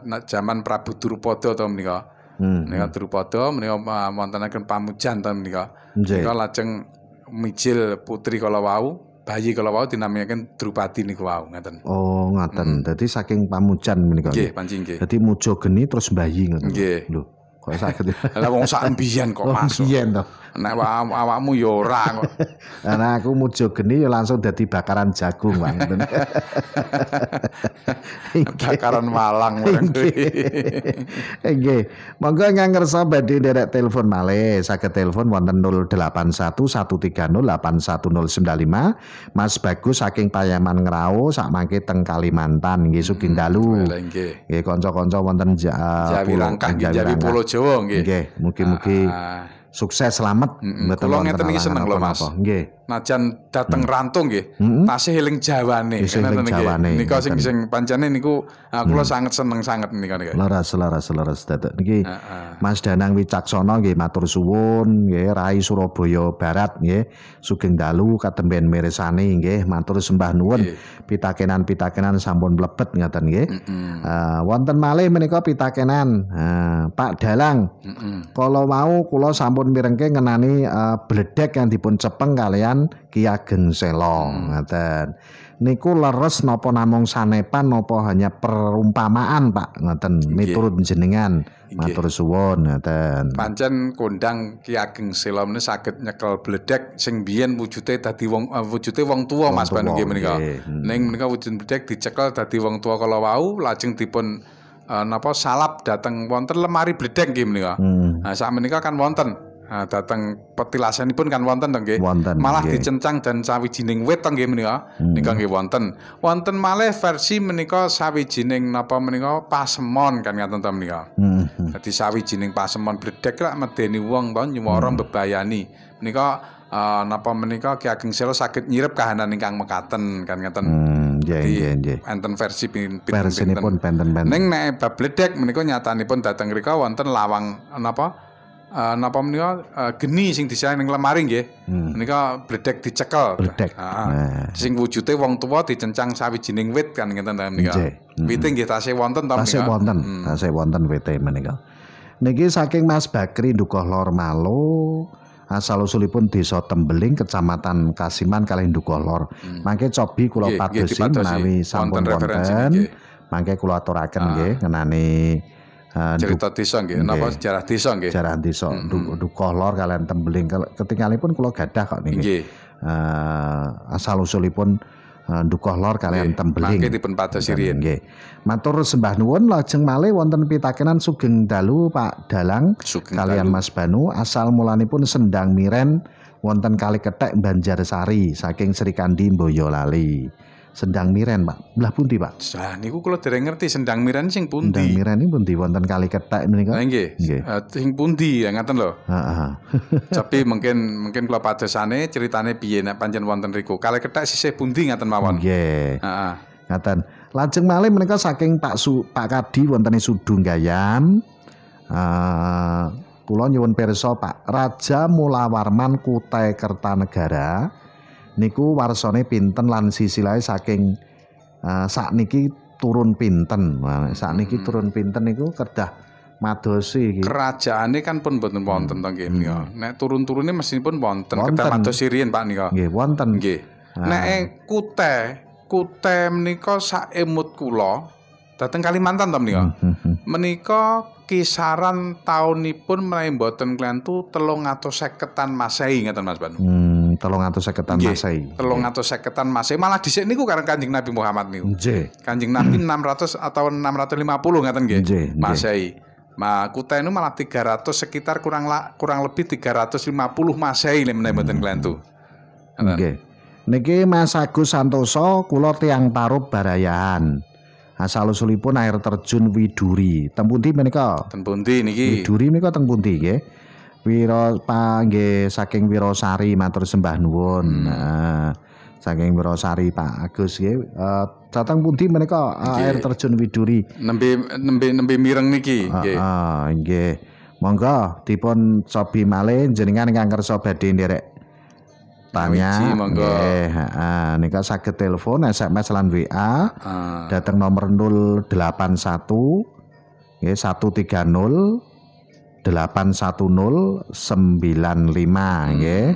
uh, zaman Prabu Drupada to menika. Mm. Nika Drupada menika uh, wontenaken pamujan to menika. Nika lajeng mijil putri kalau wau, bayi kalau wau dinamakan Drupadi niku wau ngaten. Oh ngaten. Jadi hmm. saking pamujan menika. Nggih, pancing nggih. Dadi mujo geni terus bayi ngoten. Nggih. Lho, kok saged. Lah wong sak mbiyen kok masuk. Mbiyen to. Nek awakmu ya ora kok. Lah aku mujo geni ya langsung dadi bakaran jagung wae ngoten. Bakaran malang ngoten. Nggih. Monggo ingkang ngersa badhe nderek telepon malih, saged telepon wonten nol delapan satu satu tiga nol delapan satu nol sembilan lima. Mas Bagus saking Payaman Ngrao sak mangke teng Kalimantan nggih sugih dalu. Nggih kanca-kanca wonten Jawi Langkah Jawi Pulau Jawa nggih. Mugi-mugi sukses selamat. Kula ngeten iki seneng lho Mas. Nggih. Najan dateng rantung nggih, tasih eling jawane. Nika sing sing pancene niku kula sanget seneng sanget nika nika. Laras laras laras dadak niki. Mas Danang Wicaksono nggih matur suwun nggih, Rai Surabaya Barat nggih. Sugeng dalu katemben mirsani nggih, matur sembah nuwun. Pitakenan-pitakenan sampun mlebet ngaten nggih. Wonten malih menika pitakenan. Pak Dalang. Kalau mau kula sampun mirengke ngenani uh, bledek yang dipun cepeng kalian Ki Ageng Selo ngaten. Niku leres nopo namung sanepan nopo hanya perumpamaan Pak ngaten miturut jenengan matur suwun ngaten. Pancen kondang Ki Ageng Selo menika saged nyekel bledek sing biyen wujude dadi wong uh, wujude wong tuwa Mas Banu nggih menika. Ning menika wujud bledek dicekel dadi wong tuwa kala wau lajeng dipun Uh, napa salap dateng wonten lemari bledek nggih menika. Hmm. Nah, sak menika kan wonten. Nah, dateng petilasanipun kan wonten to nggih. Malah okay. dicencang dan sawijining wit to nggih menika. Hmm. Nika nggih wonten. Wonten malih versi menika sawijining napa menika pasemon kan ngaten to menika. Hmm. Dadi sawijining pasemon bledek lak medeni wong to nyuwara hmm. bebayani. Menika uh, napa menika Ki Ageng Selo saged nyirep kahanan ingkang mekaten kan ngaten. Hmm. Nggih nggih. Enten versi versinipun penten-penten. Ning nek bab bledek menika nyatanipun dhateng mriku wonten lawang napa? Eh napa menika geni sing disayang ning lemari nggih. Menika bledek dicekel. Heeh. Sing wujude wong tuwa dicencang sawijining wit kan ngeten ta menika. Wite nggih tasih wonten ta menika. Tasih wonten. Tasih wonten wite menika. Niki saking Mas Bakri Dukuh Lor Malo. Asal usulipun desa Tembeling Kecamatan Kasiman Kalih Dukuh Lor. Hmm. Mangke cobi kula padosi menawi sampun wonten. Mangke kula aturaken nggih ngenani Uh, cerita tisong gitu, napa sejarah tisong gitu. Sejarah tisong, mm -hmm. dukoh lor kalian tembeling. Ketingalipun kulo gadah kok niki. Uh, asal usulipun uh, dukoh lor kalian tembeling. Mangke dipun padhasirien. Nggih. Matur sembah nuwun lajeng malih wonten pitakenan sugeng dalu Pak Dalang sugeng kalian dalu. Mas Banu asal mulanipun Sendang Miren wonten Kali Kethek Banjarsari saking Srikandhi Boyolali. Sendang Miren, Pak. Belah pundi, Pak? Lah niku kula dereng ngerti Sendang Miren sing pundi. Sendang Miren niku pundi wonten Kali Kethek menika? Lah nggih. Sing pundi ya ngaten lho. Heeh. Tapi mungkin mungkin kula padhesane critane piye nek pancen wonten riku. Kali Kethek sisih pundi ngaten mawon. Nggih. Heeh. Ngaten. Lajeng malih menika saking Pak Su, Pak Kadi wontene Sudunggayan. Eh kula nyuwun pirsa, Pak. Raja Mulawarman Kutai Kertanegara niku warsane pinten lan sisilahe saking uh, sakniki turun pinten. Nah, sakniki hmm. turun pinten niku kedah madosi gitu. Kerajaane kan pun mboten wonten hmm. to nggih. Hmm. Nek turun-turune mesinipun wonten kedah madosi riyen Pak nika. Nggih, wonten. Nggih. Nek Kutai, Kutai menika saemut kula dateng Kalimantan to menika. Menika kisaran taunipun menawi mboten klentu telung atus seket-an Masehi ngeten Mas Banu. Hmm. Telung atus seketan Masehi. Telung atus seketan Masehi. Malah dhisik niku kareng Kanjeng Nabi Muhammad niku. Nggih. Kanjeng Nabi enam ratus atau enam ratus lima puluh ngaten nggih. Masehi. Ma Kutai niku malah tiga ratus sekitar kurang la, kurang lebih tiga ratus lima puluh Masehi lek menawi mboten klentu. Nggih. Niki Mas Agus Santoso kula tiyang Tarub Barayahan. Asal usulipun air terjun Widuri. Teng pundi menika? Teng pundi niki. Widuri menika teng pundi nggih. Wiro panggih saking Wirosari matur sembah nuwun. Nah, saking Wirosari Pak Agus nggih. Uh, datang pundi menika uh, air terjun Widuri? Nembe nembe nembe mireng niki nggih. Heeh, nggih. Monggo dipun cobi malih jenengan ingkang kersa badhe nderek tanya. Monggo. Nggih, heeh. Nika saged telepon, S M S lan W A. Uh. Datang nomor nol delapan satu nggih seratus tiga puluh delapan satu nol sembilan lima nggih.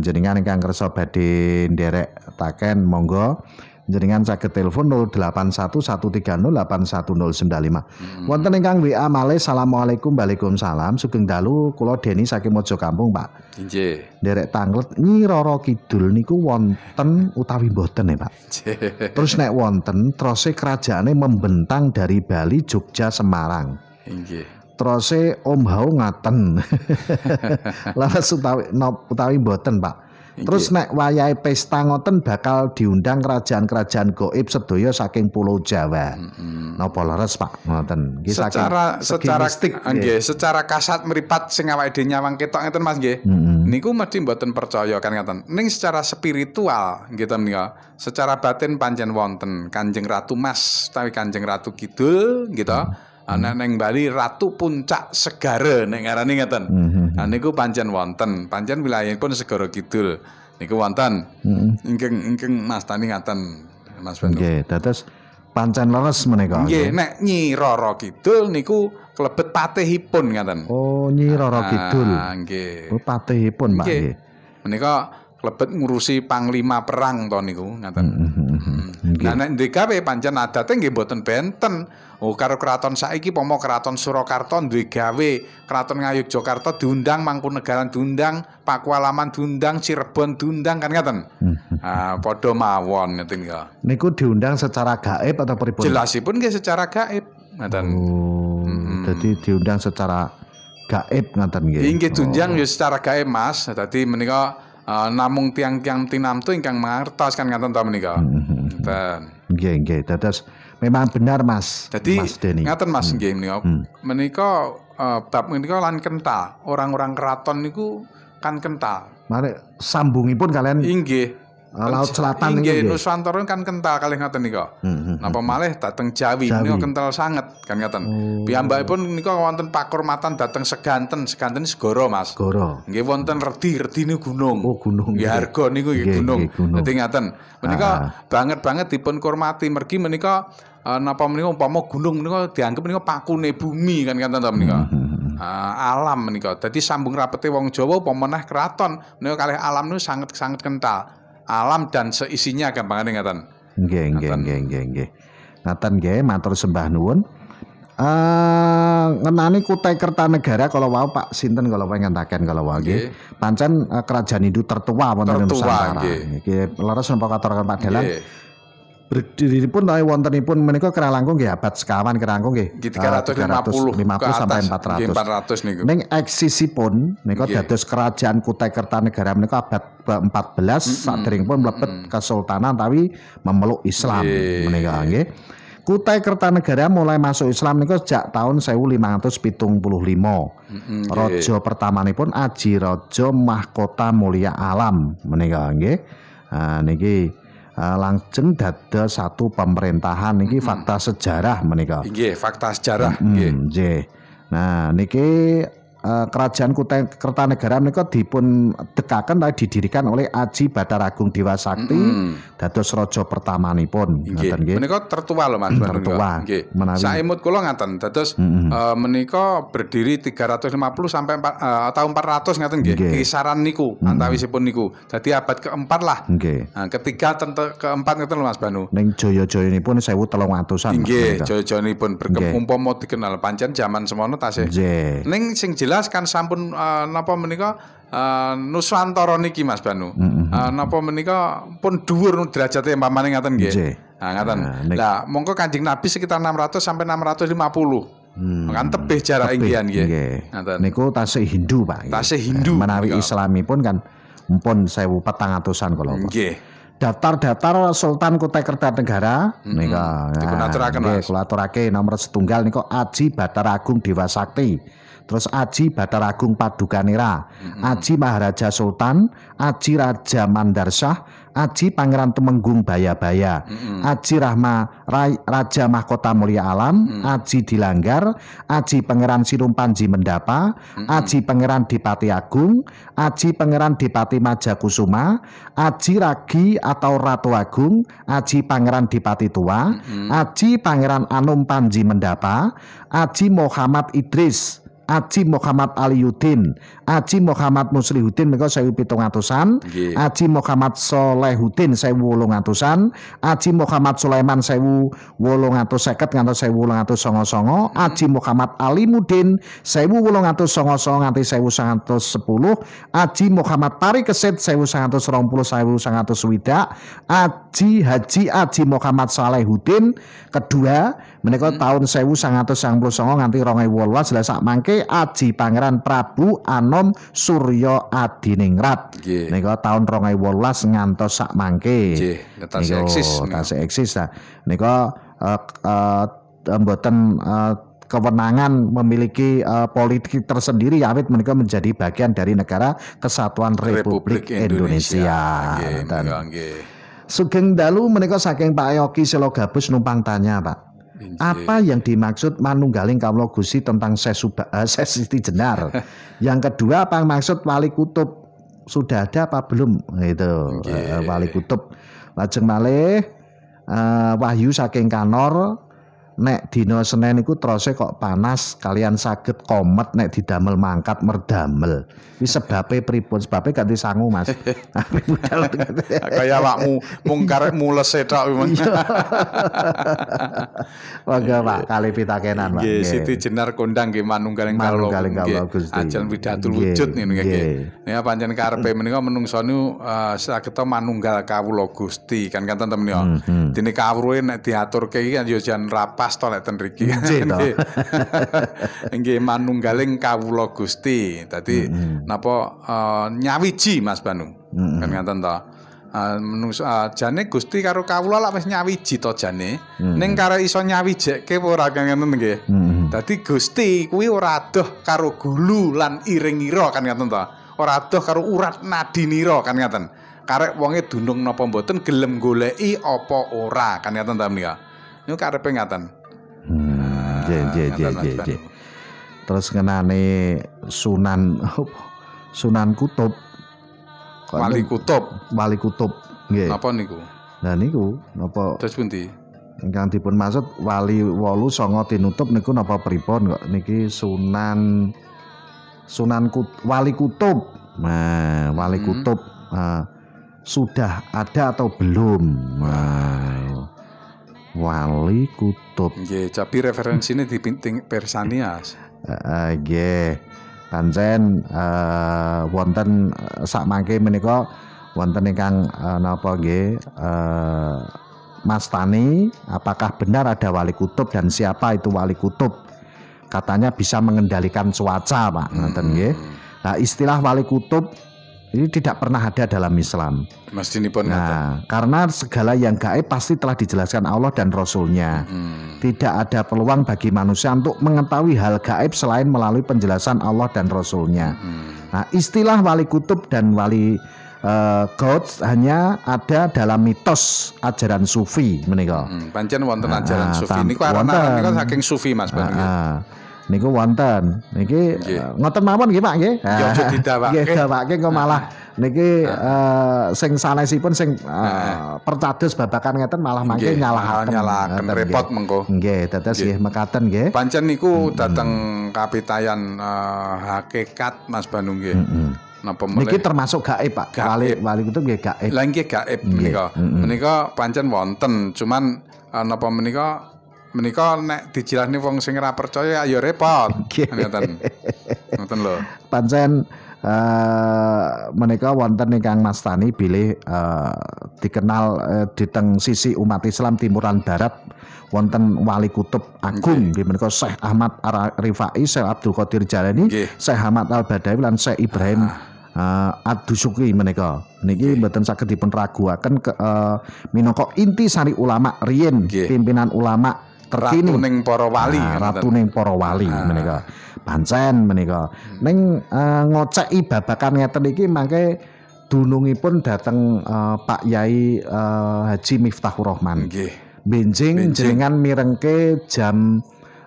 Jenengan ingkang kersa badhe nderek taken monggo jenengan saged telepon nol delapan satu satu tiga nol delapan satu nol sembilan lima. Wonten ingkang W A malih Assalamualaikum Waalaikumsalam sugeng dalu kula Deni saking Mojo Kampung Pak. Nggih. Nderek Tanglet Nyi Roro Kidul niku wonten utawi mboten ya Pak? Terus nek wonten trose kerajaane membentang dari Bali, Jogja, Semarang. Nggih. Trose Om Hao ngaten. Laras utawi no, utawi mboten Pak. Terus nek wayahe pesta ngoten bakal diundang kerajaan-kerajaan gaib sedaya saking Pulau Jawa. Mm-hmm. Napa leres Pak ngoten. Nggih secara secara nggih, secara kasat mripat sing awake dhewe nyawang ketok ngeten Mas nggih. Mm-hmm. Niku mesti mboten percaya kan ngeten. Ning secara spiritual nggih ten nika. Secara batin pancen wonten Kanjeng Ratu Mas utawi Kanjeng Ratu Kidul nggih to. Mm-hmm. Anak neng Bali Ratu Puncak Segara neng arane ngeten. Nah niku pancen wonten, pancen wilayahipun Segara Kidul. Niku wonten. Ingkang ingkang Mas Tani ngaten Mas Banu. Nggih, dados pancen leres menika. Nggih, nek Nyi Roro Kidul niku klebet patihipun ngaten. Oh, Nyi Roro Kidul. Ah, nggih. Oh, patihipun Pak nggih. Menika klebet ngurusi panglima perang to niku ngaten. Nah nek D K W pancen adate nggih mboten benten. Oh karo keraton saiki pomo keraton Surakarta duwe gawe, keraton Ngayogyakarta diundang, Mangkunegaran diundang, Pakualaman diundang, Cirebon diundang kan ngaten. Ah padha mawon ngeten ya. Niku diundang secara gaib atau pripun? Jelasipun nggih secara gaib ngaten. Oh, hmm. Dadi diundang secara gaib ngaten nggih. Nggih diundang oh. Ya secara gaib Mas. Dadi menika uh, namung tiang-tiang tinamtu ingkang mangertos kan ngaten ta menika. Ngaten. Nggih nggih dados memang benar Mas. Jadi ngaten Mas nggih menika. Menika bab menika lan kental. Orang-orang keraton niku kan kental. Mare sambungipun kalian inggih. Laut Selatan niku nggih. Nusantara kan kental kalih ngaten nika. Napa malih dateng Jawi niku kental sanget kan ngaten. Piyambakipun nika wonten pakurmatan dateng Seganten, Seganten segara Mas. Segara. Nggih wonten redi, redine gunung. Oh gunung. Nggih harga niku nggih gunung. Dadi ngaten. Menika banget-banget dipun kurmati mergi menika napa menika umpama gunung menika dianggep menika pakune bumi kan ngaten ta menika. Alam menika. Dadi sambung rapete wong Jawa pemenah keraton menika kalih alam niku sanget-sanget kental. Alam dan seisinya gampangane ngaten. Nggih nggih nggih nggih nggih. Ngaten nggih matur sembah nuwun. Uh, ngenani Kutai Kertanegara kalau wau Pak sinten kalau pengen taken kalau wau nggih. Pancen uh, kerajaan Hindu tertua wonten Nusantara. Nggih, leres napa katuraken Pak Dalang. Berdhiripun nai wontenipun menika keralangkung nggih abad sekawan kerangkung nggih. tiga ratus lima puluh sampai empat ratus. empat ratus niku. Ning eksisipun menika dados kerajaan Kutai Kertanegara menika abad keempat belas saderengipun mlebet Kesultanan tapi memeluk Islam menika nggih. Kutai Kertanegara mulai masuk Islam niku sejak tahun seribu lima ratus pitung puluh lima. Mm-hmm, Raja yeah. pertamanipun Aji Raja Mahkota Mulia Alam menika nggih. Ah niki langjeng dados satu pemerintahan niki mm-hmm. fakta sejarah menika. Nggih, fakta sejarah nggih. Mm-hmm, nah niki kerajaan Kutai Kertanegara menika dipun dekaken tadi didirikan oleh Aji Bataragung Dewasakti mm-hmm. dados raja pertamanipun ngoten nggih. Menika tertua lho Mas Banu. Tertua. Saimut kula ngaten dados mm-hmm. uh, menika berdiri tiga ratus lima puluh sampai uh, tahun empat ratus ngaten nggih. Kisaran niku mm-hmm. antawisipun niku. Dadi abad keempat lah. Nggih. Nah, ketiga keempat ngoten lho Mas Banu. Ning jaya-jayanipun seribu telung atusan. Nggih, jaya-jayanipun berkeumpama dikenal pancen jaman semono tasih. Ning sing jelas kan sampun uh, napa menika uh, nuswantara niki Mas Banu. Mm -hmm. uh, napa menika pun dhuwur derajate umpamane ngaten nggih. Nah, ngaten. Lah mongko Kanjeng Nabi sekitar enam ratus sampai enam ratus lima puluh. Hmm. Kan tebih jarak inggian nggih. Ngaten. Niku tasih Hindu Pak. Tasih Hindu. Menawi Islamipun kan mpun seribu patang atusan kula. Nggih. Daftar-daftar Sultan Kutai Kertanegara mm-hmm. nika dipunaturaken nah, kula aturake nomor setunggal nika Aji Bataragung Dewasakti, terus Aji Bataragung Padukanira, mm-hmm. Aji Maharaja Sultan, Aji Raja Mandarsah, Aji Pangeran Tumenggung Bayabaya, mm-hmm. Aji Rahma Rai, Raja Mahkota Mulia Alam, mm-hmm. Aji Dilanggar, Aji Pangeran Sinumpanji Mendapa, mm-hmm. Aji Pangeran Dipati Agung, Aji Pangeran Dipati Majakusuma, Aji Ragi atau Ratu Agung, Aji Pangeran Dipati Tua, mm-hmm. Aji Pangeran Anum Panji Mendapa, Aji Muhammad Idris, Aji Muhammad Aliuddin, Aji Muhammad Muslihuddin menika seribu pitung atusan, Aji Muhammad Solehuddin seribu wolung atusan, Aji Muhammad Sulaiman seribu wolung atus seket ngantos seribu wolung atus sanga sanga, Aji Muhammad Alimuddin seribu wolung atus sanga sanga nganti seribu sangang atus sepuluh, Aji Muhammad Parikesit seribu sangang atus rong puluh seribu sangang atus swidak, Aji Haji Aji Muhammad Salehuddin kedua menika tahun seribu sangang atus sangang puluh sanga nganti rong ewu wolulas lah sak mangke Aji Pangeran Prabu Anom Suryo Adiningrat nika tahun rong ewu wolulas ngantos sak mangke tasih eksis tasih eksis ta nika uh, uh, mboten uh, kewenangan memiliki uh, politik tersendiri awit menika menjadi bagian dari negara kesatuan Republik, Republik Indonesia, Indonesia. Sugeng dalu menika saking Pak Yogi Selo Gabus numpang tanya Pak. Apa yang dimaksud manunggaling kawula Gusti tentang sesuba, uh, sesiti jenar? Yang kedua apa maksud wali kutub? Sudah ada apa belum? Itu uh, wali kutub. Lajeng malih uh, wahyu saking Kanor, nek dina Senin niku trose kok panas kalian saged komet nek didamel mangkat merdamel. Wis sebabe pripun? Sebabe ganti sangu Mas. Kaya awakmu mung karep mules tok men. Waga Pak kali pitakenan Pak. Nggih, Siti Jenar kondang nggih manunggaling kawula. Ajeng pidatul wujud niku nggih. Nek pancen karepe menika menungsa niku saged manunggal kawula Gusti kan kan temen yo. Dene kawruhe nek diaturke iki kan yo jan rapat pastolet nriki. Nggih manunggaling kawula Gusti. Dadi napa uh, nyawiji Mas Banu. Mm-hmm. Kan ngaten to. Uh, menungso uh, jane Gusti karo kawula lak wis nyawiji to jane. Mm-hmm. Ning karo iso nyawijeke ora kan ngaten nggih. Mm-hmm. Dadi Gusti kuwi ora adoh karo gulu lan iring-ira kan ngaten to. Ora adoh karo urat nadinira kan ngaten. Karek wonge dunung napa mboten gelem goleki apa ora kan ngaten ta menika. Ini karepe ngaten. Hmm, je, je, je, je, je. Terus ngenane Sunan Sunan Kutub. Wali Kutub, Wali Kutub. Nggih. Napa niku? Nah niku napa? Terus pundi? Ingkang dipun maksud Wali Wolu Songo tinutup niku napa pripun kok niki Sunan Sunan Kut, Wali Kutub. Nah, Wali hmm. Kutub uh, sudah ada atau belum? Nah. Wali Kutub. Nggih, tapi referensine dipenting Persanias. Heeh, nggih. Pancen uh, wonten sakmangke menika wonten ingkang uh, napa nggih uh, Mas Tani, apakah benar ada wali kutub dan siapa itu wali kutub? Katanya bisa mengendalikan cuaca, Pak. Ngoten nggih. Nah, istilah wali kutub ini tidak pernah ada dalam Islam. Mestinipun nah, karena segala yang gaib pasti telah dijelaskan Allah dan Rasulnya. Hmm. Tidak ada peluang bagi manusia untuk mengetahui hal gaib selain melalui penjelasan Allah dan Rasulnya. Hmm. Nah, istilah wali kutub dan wali uh, gods hanya ada dalam mitos ajaran Sufi menika. Hmm. Pancen wonten nah, ajaran nah, Sufi. Niku karena niku saking Sufi Mas nah, nah. Niku wonten, niki ngoten mawon nggih Pak nggih. Ya aja didawake. Didawake kok malah niki sing sanesipun sing percados babakan ngeten malah mangke nyalahaken. Nyalahaken repot mengko. Nggih, dados nggih mekaten nggih. Pancen niku dateng kapitayan hakikat Mas Banu nggih. Niki termasuk gaib Pak. Wali wali itu nggih gaib. Lah nggih gaib menika. Menika pancen wonten, cuman napa menika menika nek dijelani wong sing ora percaya ya repot. Ngoten. Ngoten lho. Pancen uh, menika wonten ingkang Mas Tani bilih uh, dikenal uh, di teng sisi umat Islam timuran barat wonten wali kutub agung nggih menika Syekh Ahmad Ar-Rifai, Syekh Abdul Qadir Jalani, Syekh Ahmad Al-Badawi lan Syekh Ibrahim ah. Uh, Ad-Dusuki menika niki mboten saged dipun raguaken uh, minangka inti sari ulama riyen, pimpinan ulama terkini ratuning para wali, nah, ratuning para wali ah. menika pancen menika ning uh, ngoceki babakan ngeten iki mangke dunungipun dateng uh, Pak Yai uh, Haji Miftahur Rahman nggih benjing jenengan mirengke jam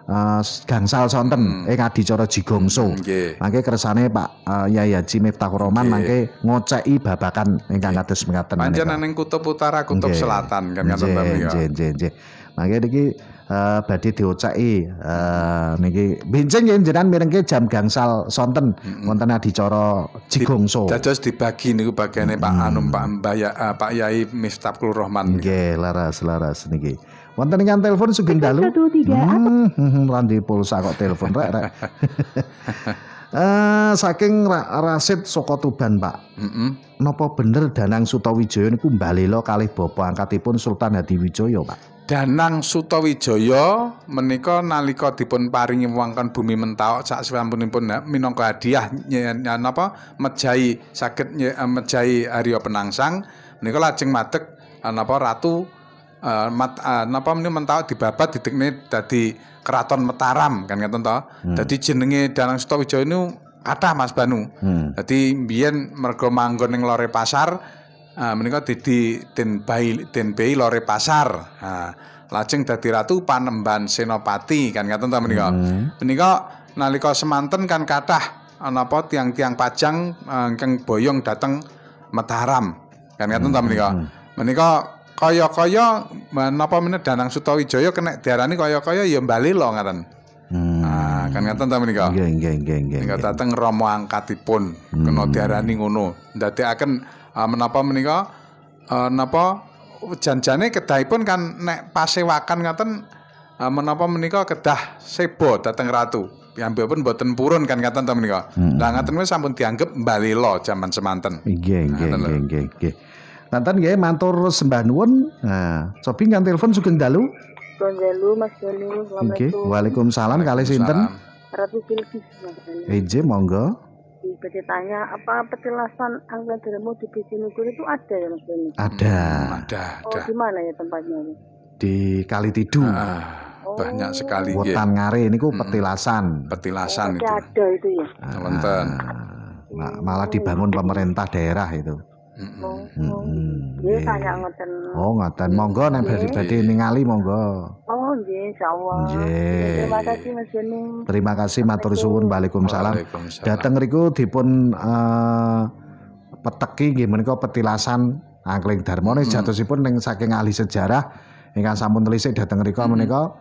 Uh, gangsal sonten, hmm. eh adicara jigongso, hmm. mangke kersane Pak uh, Yai Haji Miftahur Rahman, mangke ngoceki babakan ingkang kados mekaten. Pancen nang kutub utara, kutub Nge. selatan, kan ngaten menika. Nggih, nggih, nggih. Mangke niki uh, badhe dioceki uh, niki benjing jenengan mirengke jam gangsal sonten wonten hmm. adicara jigongso. Dados dibagi niku bagiane hmm. Pak Anum Pak Mbaya uh, Pak Yai Miftahur Rahman. Nggih, laras-laras niki. Wonten ingkang telepon sugeng dalu. Hmm, landi pulsa kok telepon rek rek. uh, saking ra Rasid saka Tuban, Pak. Mm -hmm. Napa bener Danang Sutawijaya niku mbalela kalih bapa angkatipun Sultan Hadiwijaya, Pak? Danang Sutawijaya menika nalika dipun paringi wewengkon bumi Mentauk sak sasampunipun minangka hadiah napa mejahi saged mejahi Aryo Penangsang menika lajeng madeg napa ratu Uh, mat, uh, napa meni Mentauk dibabat didekne dadi keraton Mataram kan ngeten to. Hmm. Dadi jenenge Danang Sutawijaya niku kathah Mas Banu. Hmm. Dadi mbiyen merga manggon ning lore pasar uh, menika dadi Den Bayi Den Bayi lore pasar. Nah, lajeng dadi ratu Panembahan Senopati kan ngeten to menika. Hmm. Menika nalika semanten kan kathah napa tiang-tiang Pajang ingkang uh, boyong dateng Mataram kan ngeten to menika. Hmm. Menika kaya-kaya menapa meneh Danang Sutawijaya kena diarani kaya-kaya ya mbalela ngaten. Hmm. Nah, kan ngaten ta menika. Nggih, nggih, nggih, nggih. Menika dateng Rama angkatipun hmm. kena diarani ngono. Ndadekaken uh, menapa menika uh, napa janjane kedahipun kan nek pasewakan ngaten uh, menapa menika kedah sebo dateng ratu. Piyambakipun boten purun kan ngaten ta menika. Hmm. Lah ngaten wis sampun dianggep mbalela jaman semanten. Nggih, nggih, nggih, nggih. Nanten nggih matur sembah nuwun. Nah, cobi kan telepon sugeng dalu. Sugeng dalu Mas Dalu. Assalamualaikum. Waalaikumsalam kalih sinten? Ratu Kilkis. Nggih, monggo. Bisa tanya apa penjelasan angka dermo di Bisinugul itu ada ya Mas Dalu? Ada, ada, ada. Oh, di mana ya tempatnya? Di Kalitidu. Ah. Banyak sekali nggih. Wetan ngare niku petilasan. Petilasan itu. Ada itu ya. Wonten. Malah dibangun pemerintah daerah itu. Oh, nggih tanya ngoten. Oh, ngoten. Monggo nek badhe ningali monggo. Oh, nggih, insyaallah. Terima kasih Mas Deni. Terima kasih matur suwun. Waalaikumsalam. Dateng riku dipun peteki nggih menika petilasan Angkling Darmono jatosipun ning saking ahli sejarah ingkang sampun telisik dateng riku menika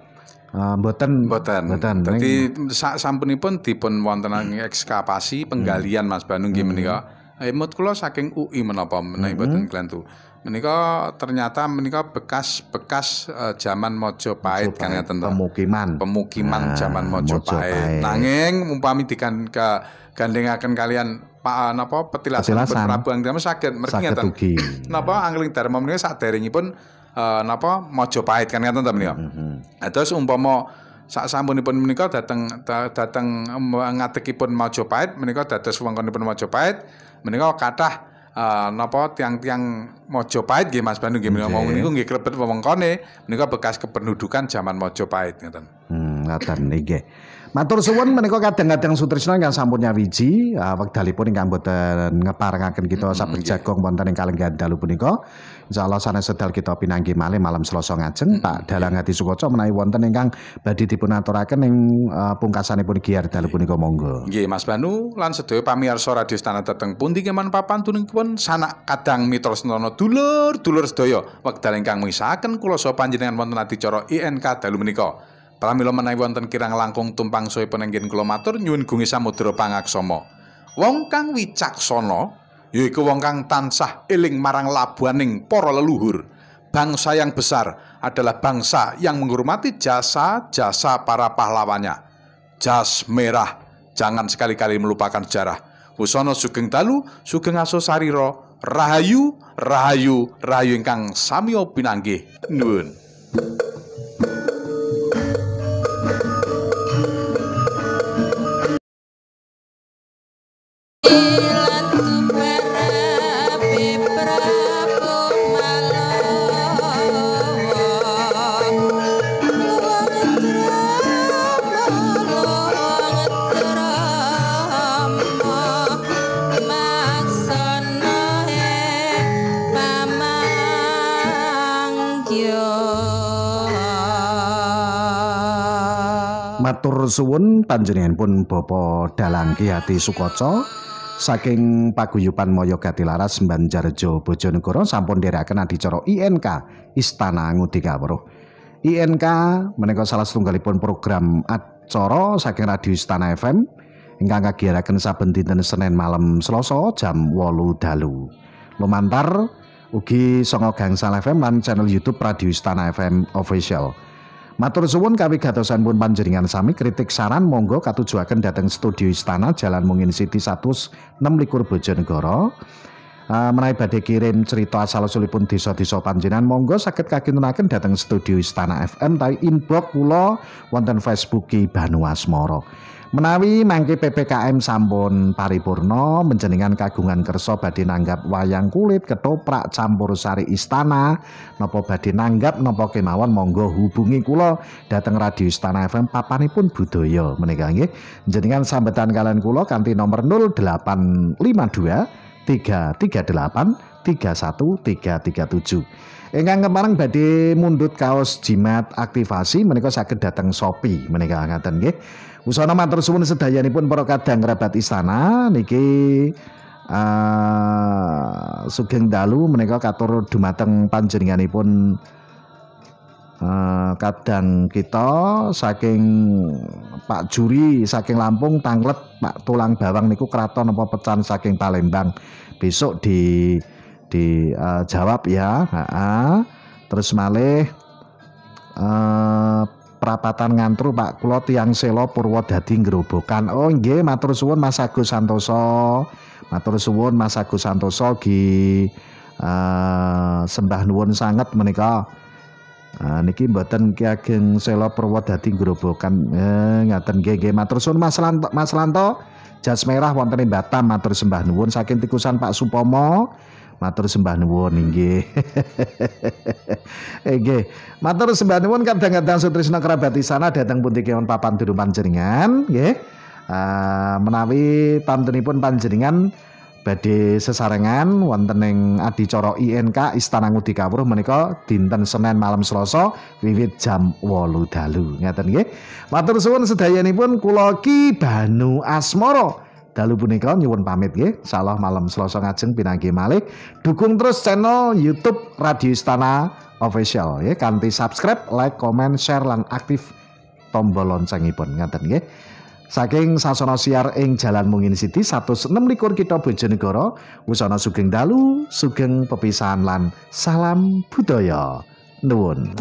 mboten mboten. Dadi sampunipun dipun wonten ekskavasi penggalian Mas Banu nggih menika. Emot kula saking U I menapa menawi boten klentu. Menika ternyata menika bekas-bekas uh, zaman Mojopahit kan ya tentu. Pemukiman. Pemukiman nah, zaman Mojopahit. Mojopahit. Nanging umpami dikan ke gandengaken kalian Pak napa petilasan Prabu Aji Pramosa saged mriki ngeten. Napa Angling Dharma menika saderengipun uh, napa Mojopahit kan ngeten ta menika. Heeh. Terus umpama sak sampunipun menika dateng dateng ngadegipun Mojopahit menika dados wewengkonipun Mojopahit menika kathah Uh, napa tiang-tiang Mojopahit nggih Mas Bandung nggih menawa niku nggih klebet wewengkone menika bekas kependudukan zaman Mojopahit ngeten. Hmm, ngaten nggih. Matur suwun menika kadang-kadang sutrisna ingkang sampun nyawiji uh, wekdalipun ingkang boten ngeparengaken kita sabet jagong wonten ing Kalenggan dalu punika. Insyaallah sanes sedal kita pinanggih malih malam Selasa ngajeng Pak Dalang Hadi Sukoco menawi wonten ingkang badhe dipun aturaken ing uh, pungkasanipun giar dalu punika monggo. Nggih Mas Banu lan sedaya pamirsa Radio Istana Teteng pundi keman papan tuningipun sanak kadang mitresnana dulur-dulur sedaya wekdal ingkang misahaken kula sapa panjenengan wonten adicara I N K dalu menika. Pramila menawi wonten kirang langkung tumpang soe penenggen kula matur nyuwun gungi samudra pangaksama. Wong kang wicaksana yaiku wong kang tansah eling marang labuhaning para leluhur. Bangsa yang besar adalah bangsa yang menghormati jasa-jasa para pahlawannya. Jas merah, jangan sekali-kali melupakan sejarah. Wusana sugeng dalu, sugeng aso sarira, rahayu, rahayu, rahayu ingkang samya pinanggih. Nuwun. Matur suwun panjenenganipun Bapak Dalang Ki Ageng Sukoco saking paguyuban Moyogati Laras Banjarjo Bojonegoro sampun dherekaken adicara I N K Istana Ngudi Kawruh. I N K menika salah setunggalipun program acara saking Radio Istana F M ingkang kagiyaraken saben dinten Senin malam Selasa jam wolu dalu. Lumantar ugi sanga gangsal F M lan channel YouTube Radio Istana F M Official. Matur suwun kawigatosan pun panjenengan sami kritik saran monggo katujuaken dateng studio Istana Jalan Mungin City seratus enam likur Bojonegoro. Uh, menawi badhe kirim cerita asal usulipun desa-desa panjenengan monggo saged kagintunaken dateng studio Istana F M tawi inbox kula wonten Facebook Ki Banu Asmoro. Menawi mangke P P K M sampun paripurna menjenengan kagungan kersa badhe nanggap wayang kulit ketoprak campur sari istana napa badhe nanggap napa kemawon monggo hubungi kula dateng Radio Istana F M papanipun budaya menika nggih njenengan sambetan kalian kula kanthi nomor nol delapan lima dua tiga tiga delapan tiga satu tiga tiga tujuh. Ingkang kepareng badhe mundhut kaos jimat aktivasi menika saged dhateng Shopee menika ngaten nggih. Wusana matur suwun sedayanipun para kadang kerabat istana niki uh, sugeng dalu menika katur dumateng panjenenganipun uh, kadang kita saking Pak Juri saking Lampung Tanglet Pak Tulang Bawang niku kraton apa pecan saking Palembang besok di dijawab uh, ya. Ha -ha. Terus malih uh, perapatan ngantru Pak Kulo Tiang Selo Purwodadi Grobokan. Oh nggih matur suwun Mas Agus Santoso, matur suwun Mas Agus Santoso gi uh, sembah nuwun sanget menika. Uh, niki mboten Ki Ageng Selo Purwodadi Grobokan. Eh, ngaten nggih matur suwun Mas Lanto, Mas Lanto jas merah wonten ing Batam matur sembah nuwun saking tikusan Pak Supomo. Matur sembah nuwun nggih. Nggih. Matur sembah nuwun kadang-kadang sutrisna kerabat istana dateng pundi kemawon papan duduk panjenengan nggih. Uh, menawi tamtunipun panjenengan badhe sesarengan wonten ing adicara I N K Istana Ngudi Kawruh menika dinten Senin malam Selasa wiwit jam wolu dalu ngaten nggih. Matur suwun sedayanipun kula Ki Banu Asmoro. Dalu punika nyuwun pamit nggih. Insyaallah malam Selasa ngajeng pinanggih malih. Dukung terus channel YouTube Radio Istana Official nggih kanthi subscribe, like, komen, share lan aktif tombol loncengipun ngaten nggih. Saking sasana siar ing Jalan Mungin Siti satu enam likur kita Bojonegoro, wusana sugeng dalu, sugeng pepisahan lan salam budaya. Nuwun.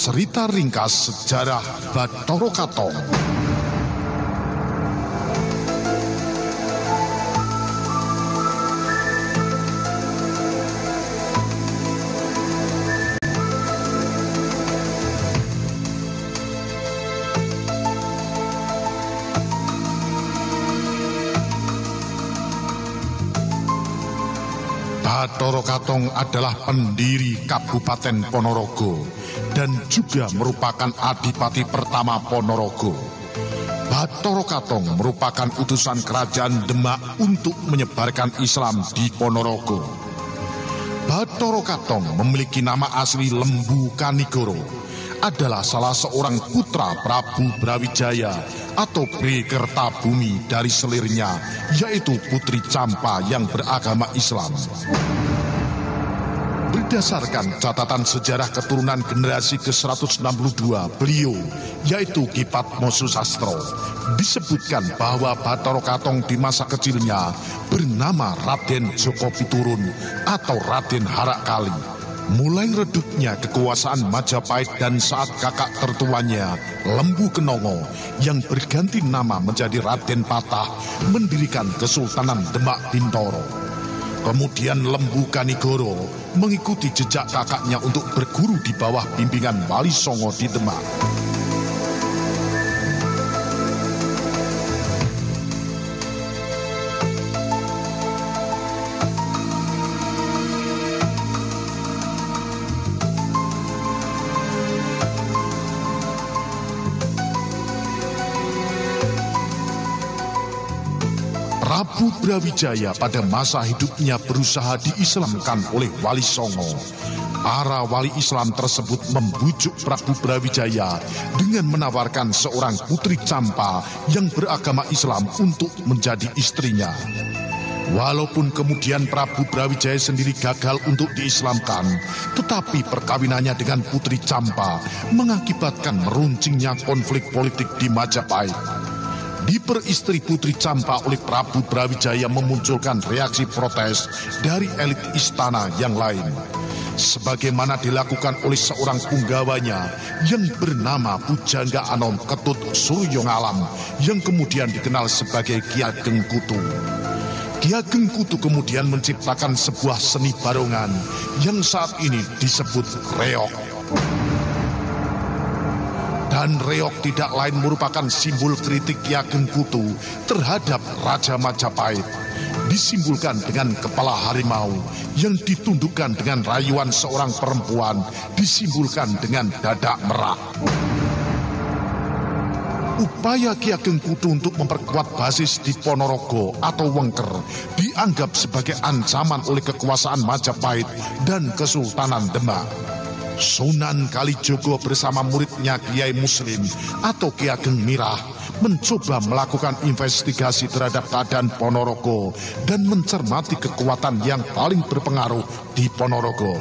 Cerita ringkas sejarah Batorokatong. Batorokatong adalah pendiri Kabupaten Ponorogo dan juga merupakan adipati pertama Ponorogo. Batorokatong merupakan utusan kerajaan Demak untuk menyebarkan Islam di Ponorogo. Batorokatong memiliki nama asli Lembu Kanigoro, adalah salah seorang putra Prabu Brawijaya atau Pri Kertabumi dari selirnya, yaitu Putri Campa yang beragama Islam. Berdasarkan catatan sejarah keturunan generasi ke seratus enam puluh dua beliau, yaitu Ki Padma Susastro, disebutkan bahwa Batorokatong di masa kecilnya bernama Raden Joko Piturun atau Raden Harakali. Mulai redupnya kekuasaan Majapahit dan saat kakak tertuanya, Lembu Kenongo, yang berganti nama menjadi Raden Patah, mendirikan Kesultanan Demak Bintoro. Kemudian Lembu Kanigoro mengikuti jejak kakaknya untuk berguru di bawah bimbingan Wali Songo di Demak. Prabu Brawijaya pada masa hidupnya berusaha diislamkan oleh Wali Songo. Para wali Islam tersebut membujuk Prabu Brawijaya dengan menawarkan seorang Putri Campa yang beragama Islam untuk menjadi istrinya. Walaupun kemudian Prabu Brawijaya sendiri gagal untuk diislamkan, tetapi perkawinannya dengan Putri Campa mengakibatkan meruncingnya konflik politik di Majapahit. Diperistri Putri Campa oleh Prabu Brawijaya memunculkan reaksi protes dari elit istana yang lain, sebagaimana dilakukan oleh seorang punggawanya yang bernama Pujangga Anom Ketut Suryo Ngalam yang kemudian dikenal sebagai Ki Ageng Kutu. Ki Ageng Kutu kemudian menciptakan sebuah seni barongan yang saat ini disebut reog. Dan reog tidak lain merupakan simbol kritik Ki Ageng Kutu terhadap Raja Majapahit. Disimbolkan dengan kepala harimau yang ditundukkan dengan rayuan seorang perempuan, disimbolkan dengan dada merak. Upaya Ki Ageng Kutu untuk memperkuat basis di Ponorogo atau Wengker dianggap sebagai ancaman oleh kekuasaan Majapahit dan Kesultanan Demak. Sunan Kalijaga bersama muridnya Kiai Muslim atau Ki Ageng Mirah mencoba melakukan investigasi terhadap keadaan Ponorogo dan mencermati kekuatan yang paling berpengaruh di Ponorogo.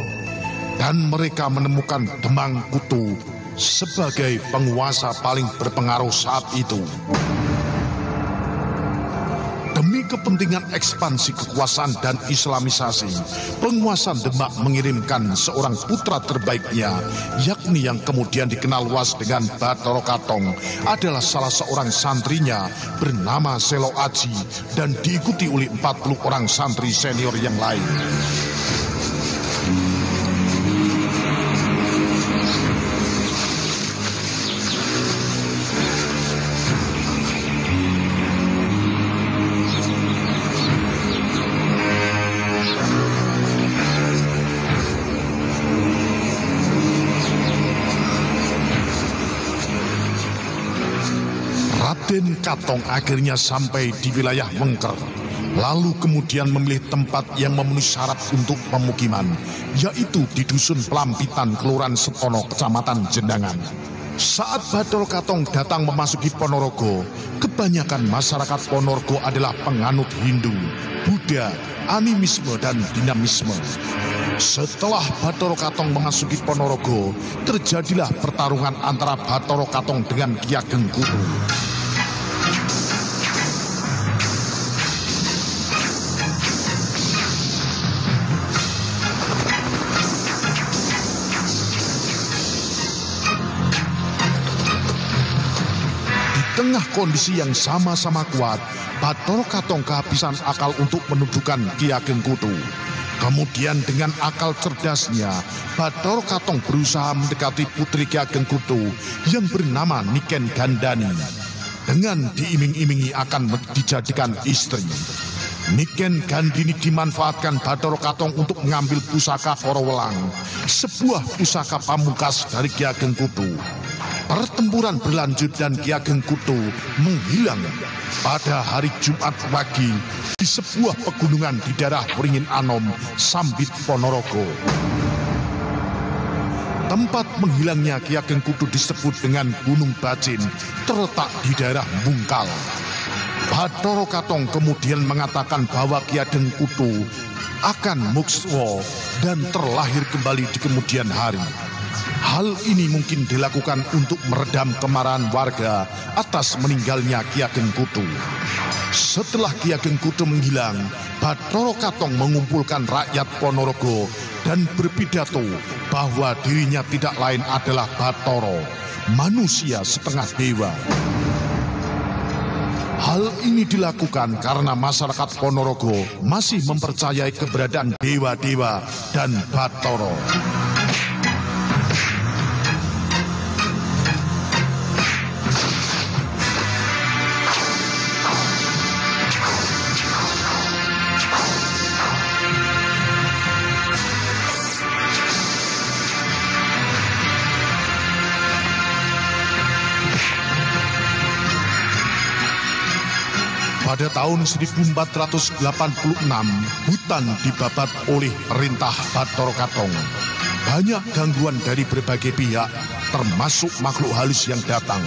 Dan mereka menemukan Demang Kutu sebagai penguasa paling berpengaruh saat itu. Demi kepentingan ekspansi kekuasaan dan islamisasi, penguasaan Demak mengirimkan seorang putra terbaiknya, yakni yang kemudian dikenal luas dengan Batorokatong, adalah salah seorang santrinya bernama Selo Aji dan diikuti oleh empat puluh orang santri senior yang lain. Raden Katong akhirnya sampai di wilayah Wengker, lalu kemudian memilih tempat yang memenuhi syarat untuk pemukiman, yaitu di Dusun Pelampitan, Kelurahan Setono, Kecamatan Jendangan. Saat Batorokatong datang memasuki Ponorogo, kebanyakan masyarakat Ponorogo adalah penganut Hindu, Buddha, animisme, dan dinamisme. Setelah Batorokatong memasuki Ponorogo, terjadilah pertarungan antara Batorokatong dengan Ki Ageng Kutu. Tengah kondisi yang sama-sama kuat, Batorokatong kehabisan akal untuk menundukkan Ki Ageng Kutu. Kemudian dengan akal cerdasnya, Batorokatong berusaha mendekati putri Ki Ageng Kutu yang bernama Niken Gandani, dengan diiming-imingi akan dijadikan istri. Niken Gandini dimanfaatkan Batorokatong untuk mengambil pusaka Horowelang, sebuah pusaka pamungkas dari Ki Ageng Kutu. Pertempuran berlanjut dan Ki Ageng Kutu menghilang. Pada hari Jumat pagi di sebuah pegunungan di daerah Beringin Anom, Sambit, Ponorogo. Tempat menghilangnya Ki Ageng Kutu disebut dengan Gunung Bacin, terletak di daerah Bungkal. Batorokatong kemudian mengatakan bahwa Ki Ageng Kutu akan mukswa dan terlahir kembali di kemudian hari. Hal ini mungkin dilakukan untuk meredam kemarahan warga atas meninggalnya Ki Ageng Kutu. Setelah Ki Ageng Kutu menghilang, Batorokatong mengumpulkan rakyat Ponorogo dan berpidato bahwa dirinya tidak lain adalah Batoro, manusia setengah dewa. Hal ini dilakukan karena masyarakat Ponorogo masih mempercayai keberadaan dewa-dewa dan Batoro. Pada tahun seribu empat ratus delapan puluh enam, hutan dibabat oleh perintah Batorokatong. Banyak gangguan dari berbagai pihak, termasuk makhluk halus yang datang.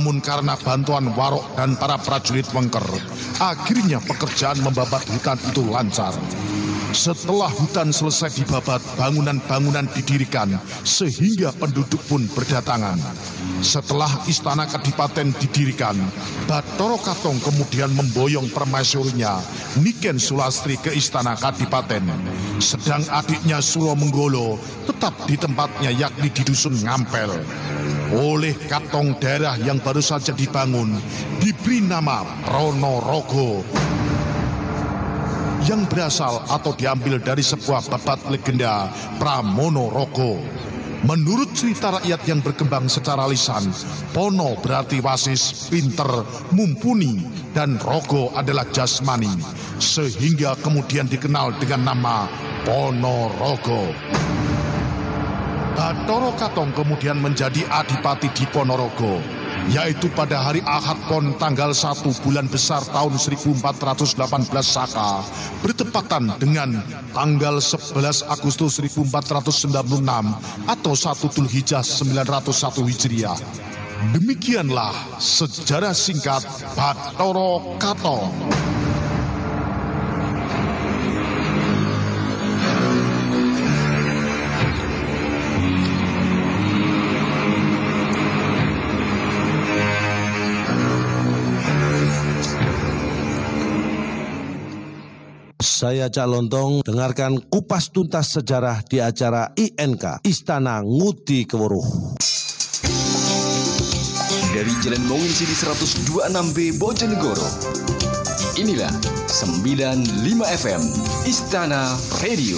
Namun karena bantuan warok dan para prajurit Wengker, akhirnya pekerjaan membabat hutan itu lancar. Setelah hutan selesai dibabat, bangunan-bangunan didirikan sehingga penduduk pun berdatangan. Setelah istana kadipaten didirikan, Batorokatong kemudian memboyong permaisurinya Niken Sulastri ke istana kadipaten. Sedang adiknya Suro Menggolo tetap di tempatnya, yakni di Dusun Ngampel. Oleh Katong, daerah yang baru saja dibangun diberi nama Ponorogo, yang berasal atau diambil dari sebuah babat legenda Pramonorogo. Menurut cerita rakyat yang berkembang secara lisan, Pono berarti wasis, pinter, mumpuni, dan Rogo adalah jasmani, sehingga kemudian dikenal dengan nama Ponorogo. Batorokatong kemudian menjadi adipati di Ponorogo, yaitu pada hari Ahad Pon tanggal satu bulan besar tahun seribu empat ratus delapan belas Saka, bertepatan dengan tanggal sebelas Agustus seribu empat ratus sembilan puluh enam atau satu Dzulhijjah sembilan ratus satu Hijriah. Demikianlah sejarah singkat Batorokatong. Saya Cak Lontong, dengarkan kupas tuntas sejarah di acara I N K Istana Ngudi Keweruh. Dari Jalan Monginsidi seratus dua puluh enam B Bojonegoro, inilah sembilan puluh lima F M Istana Radio.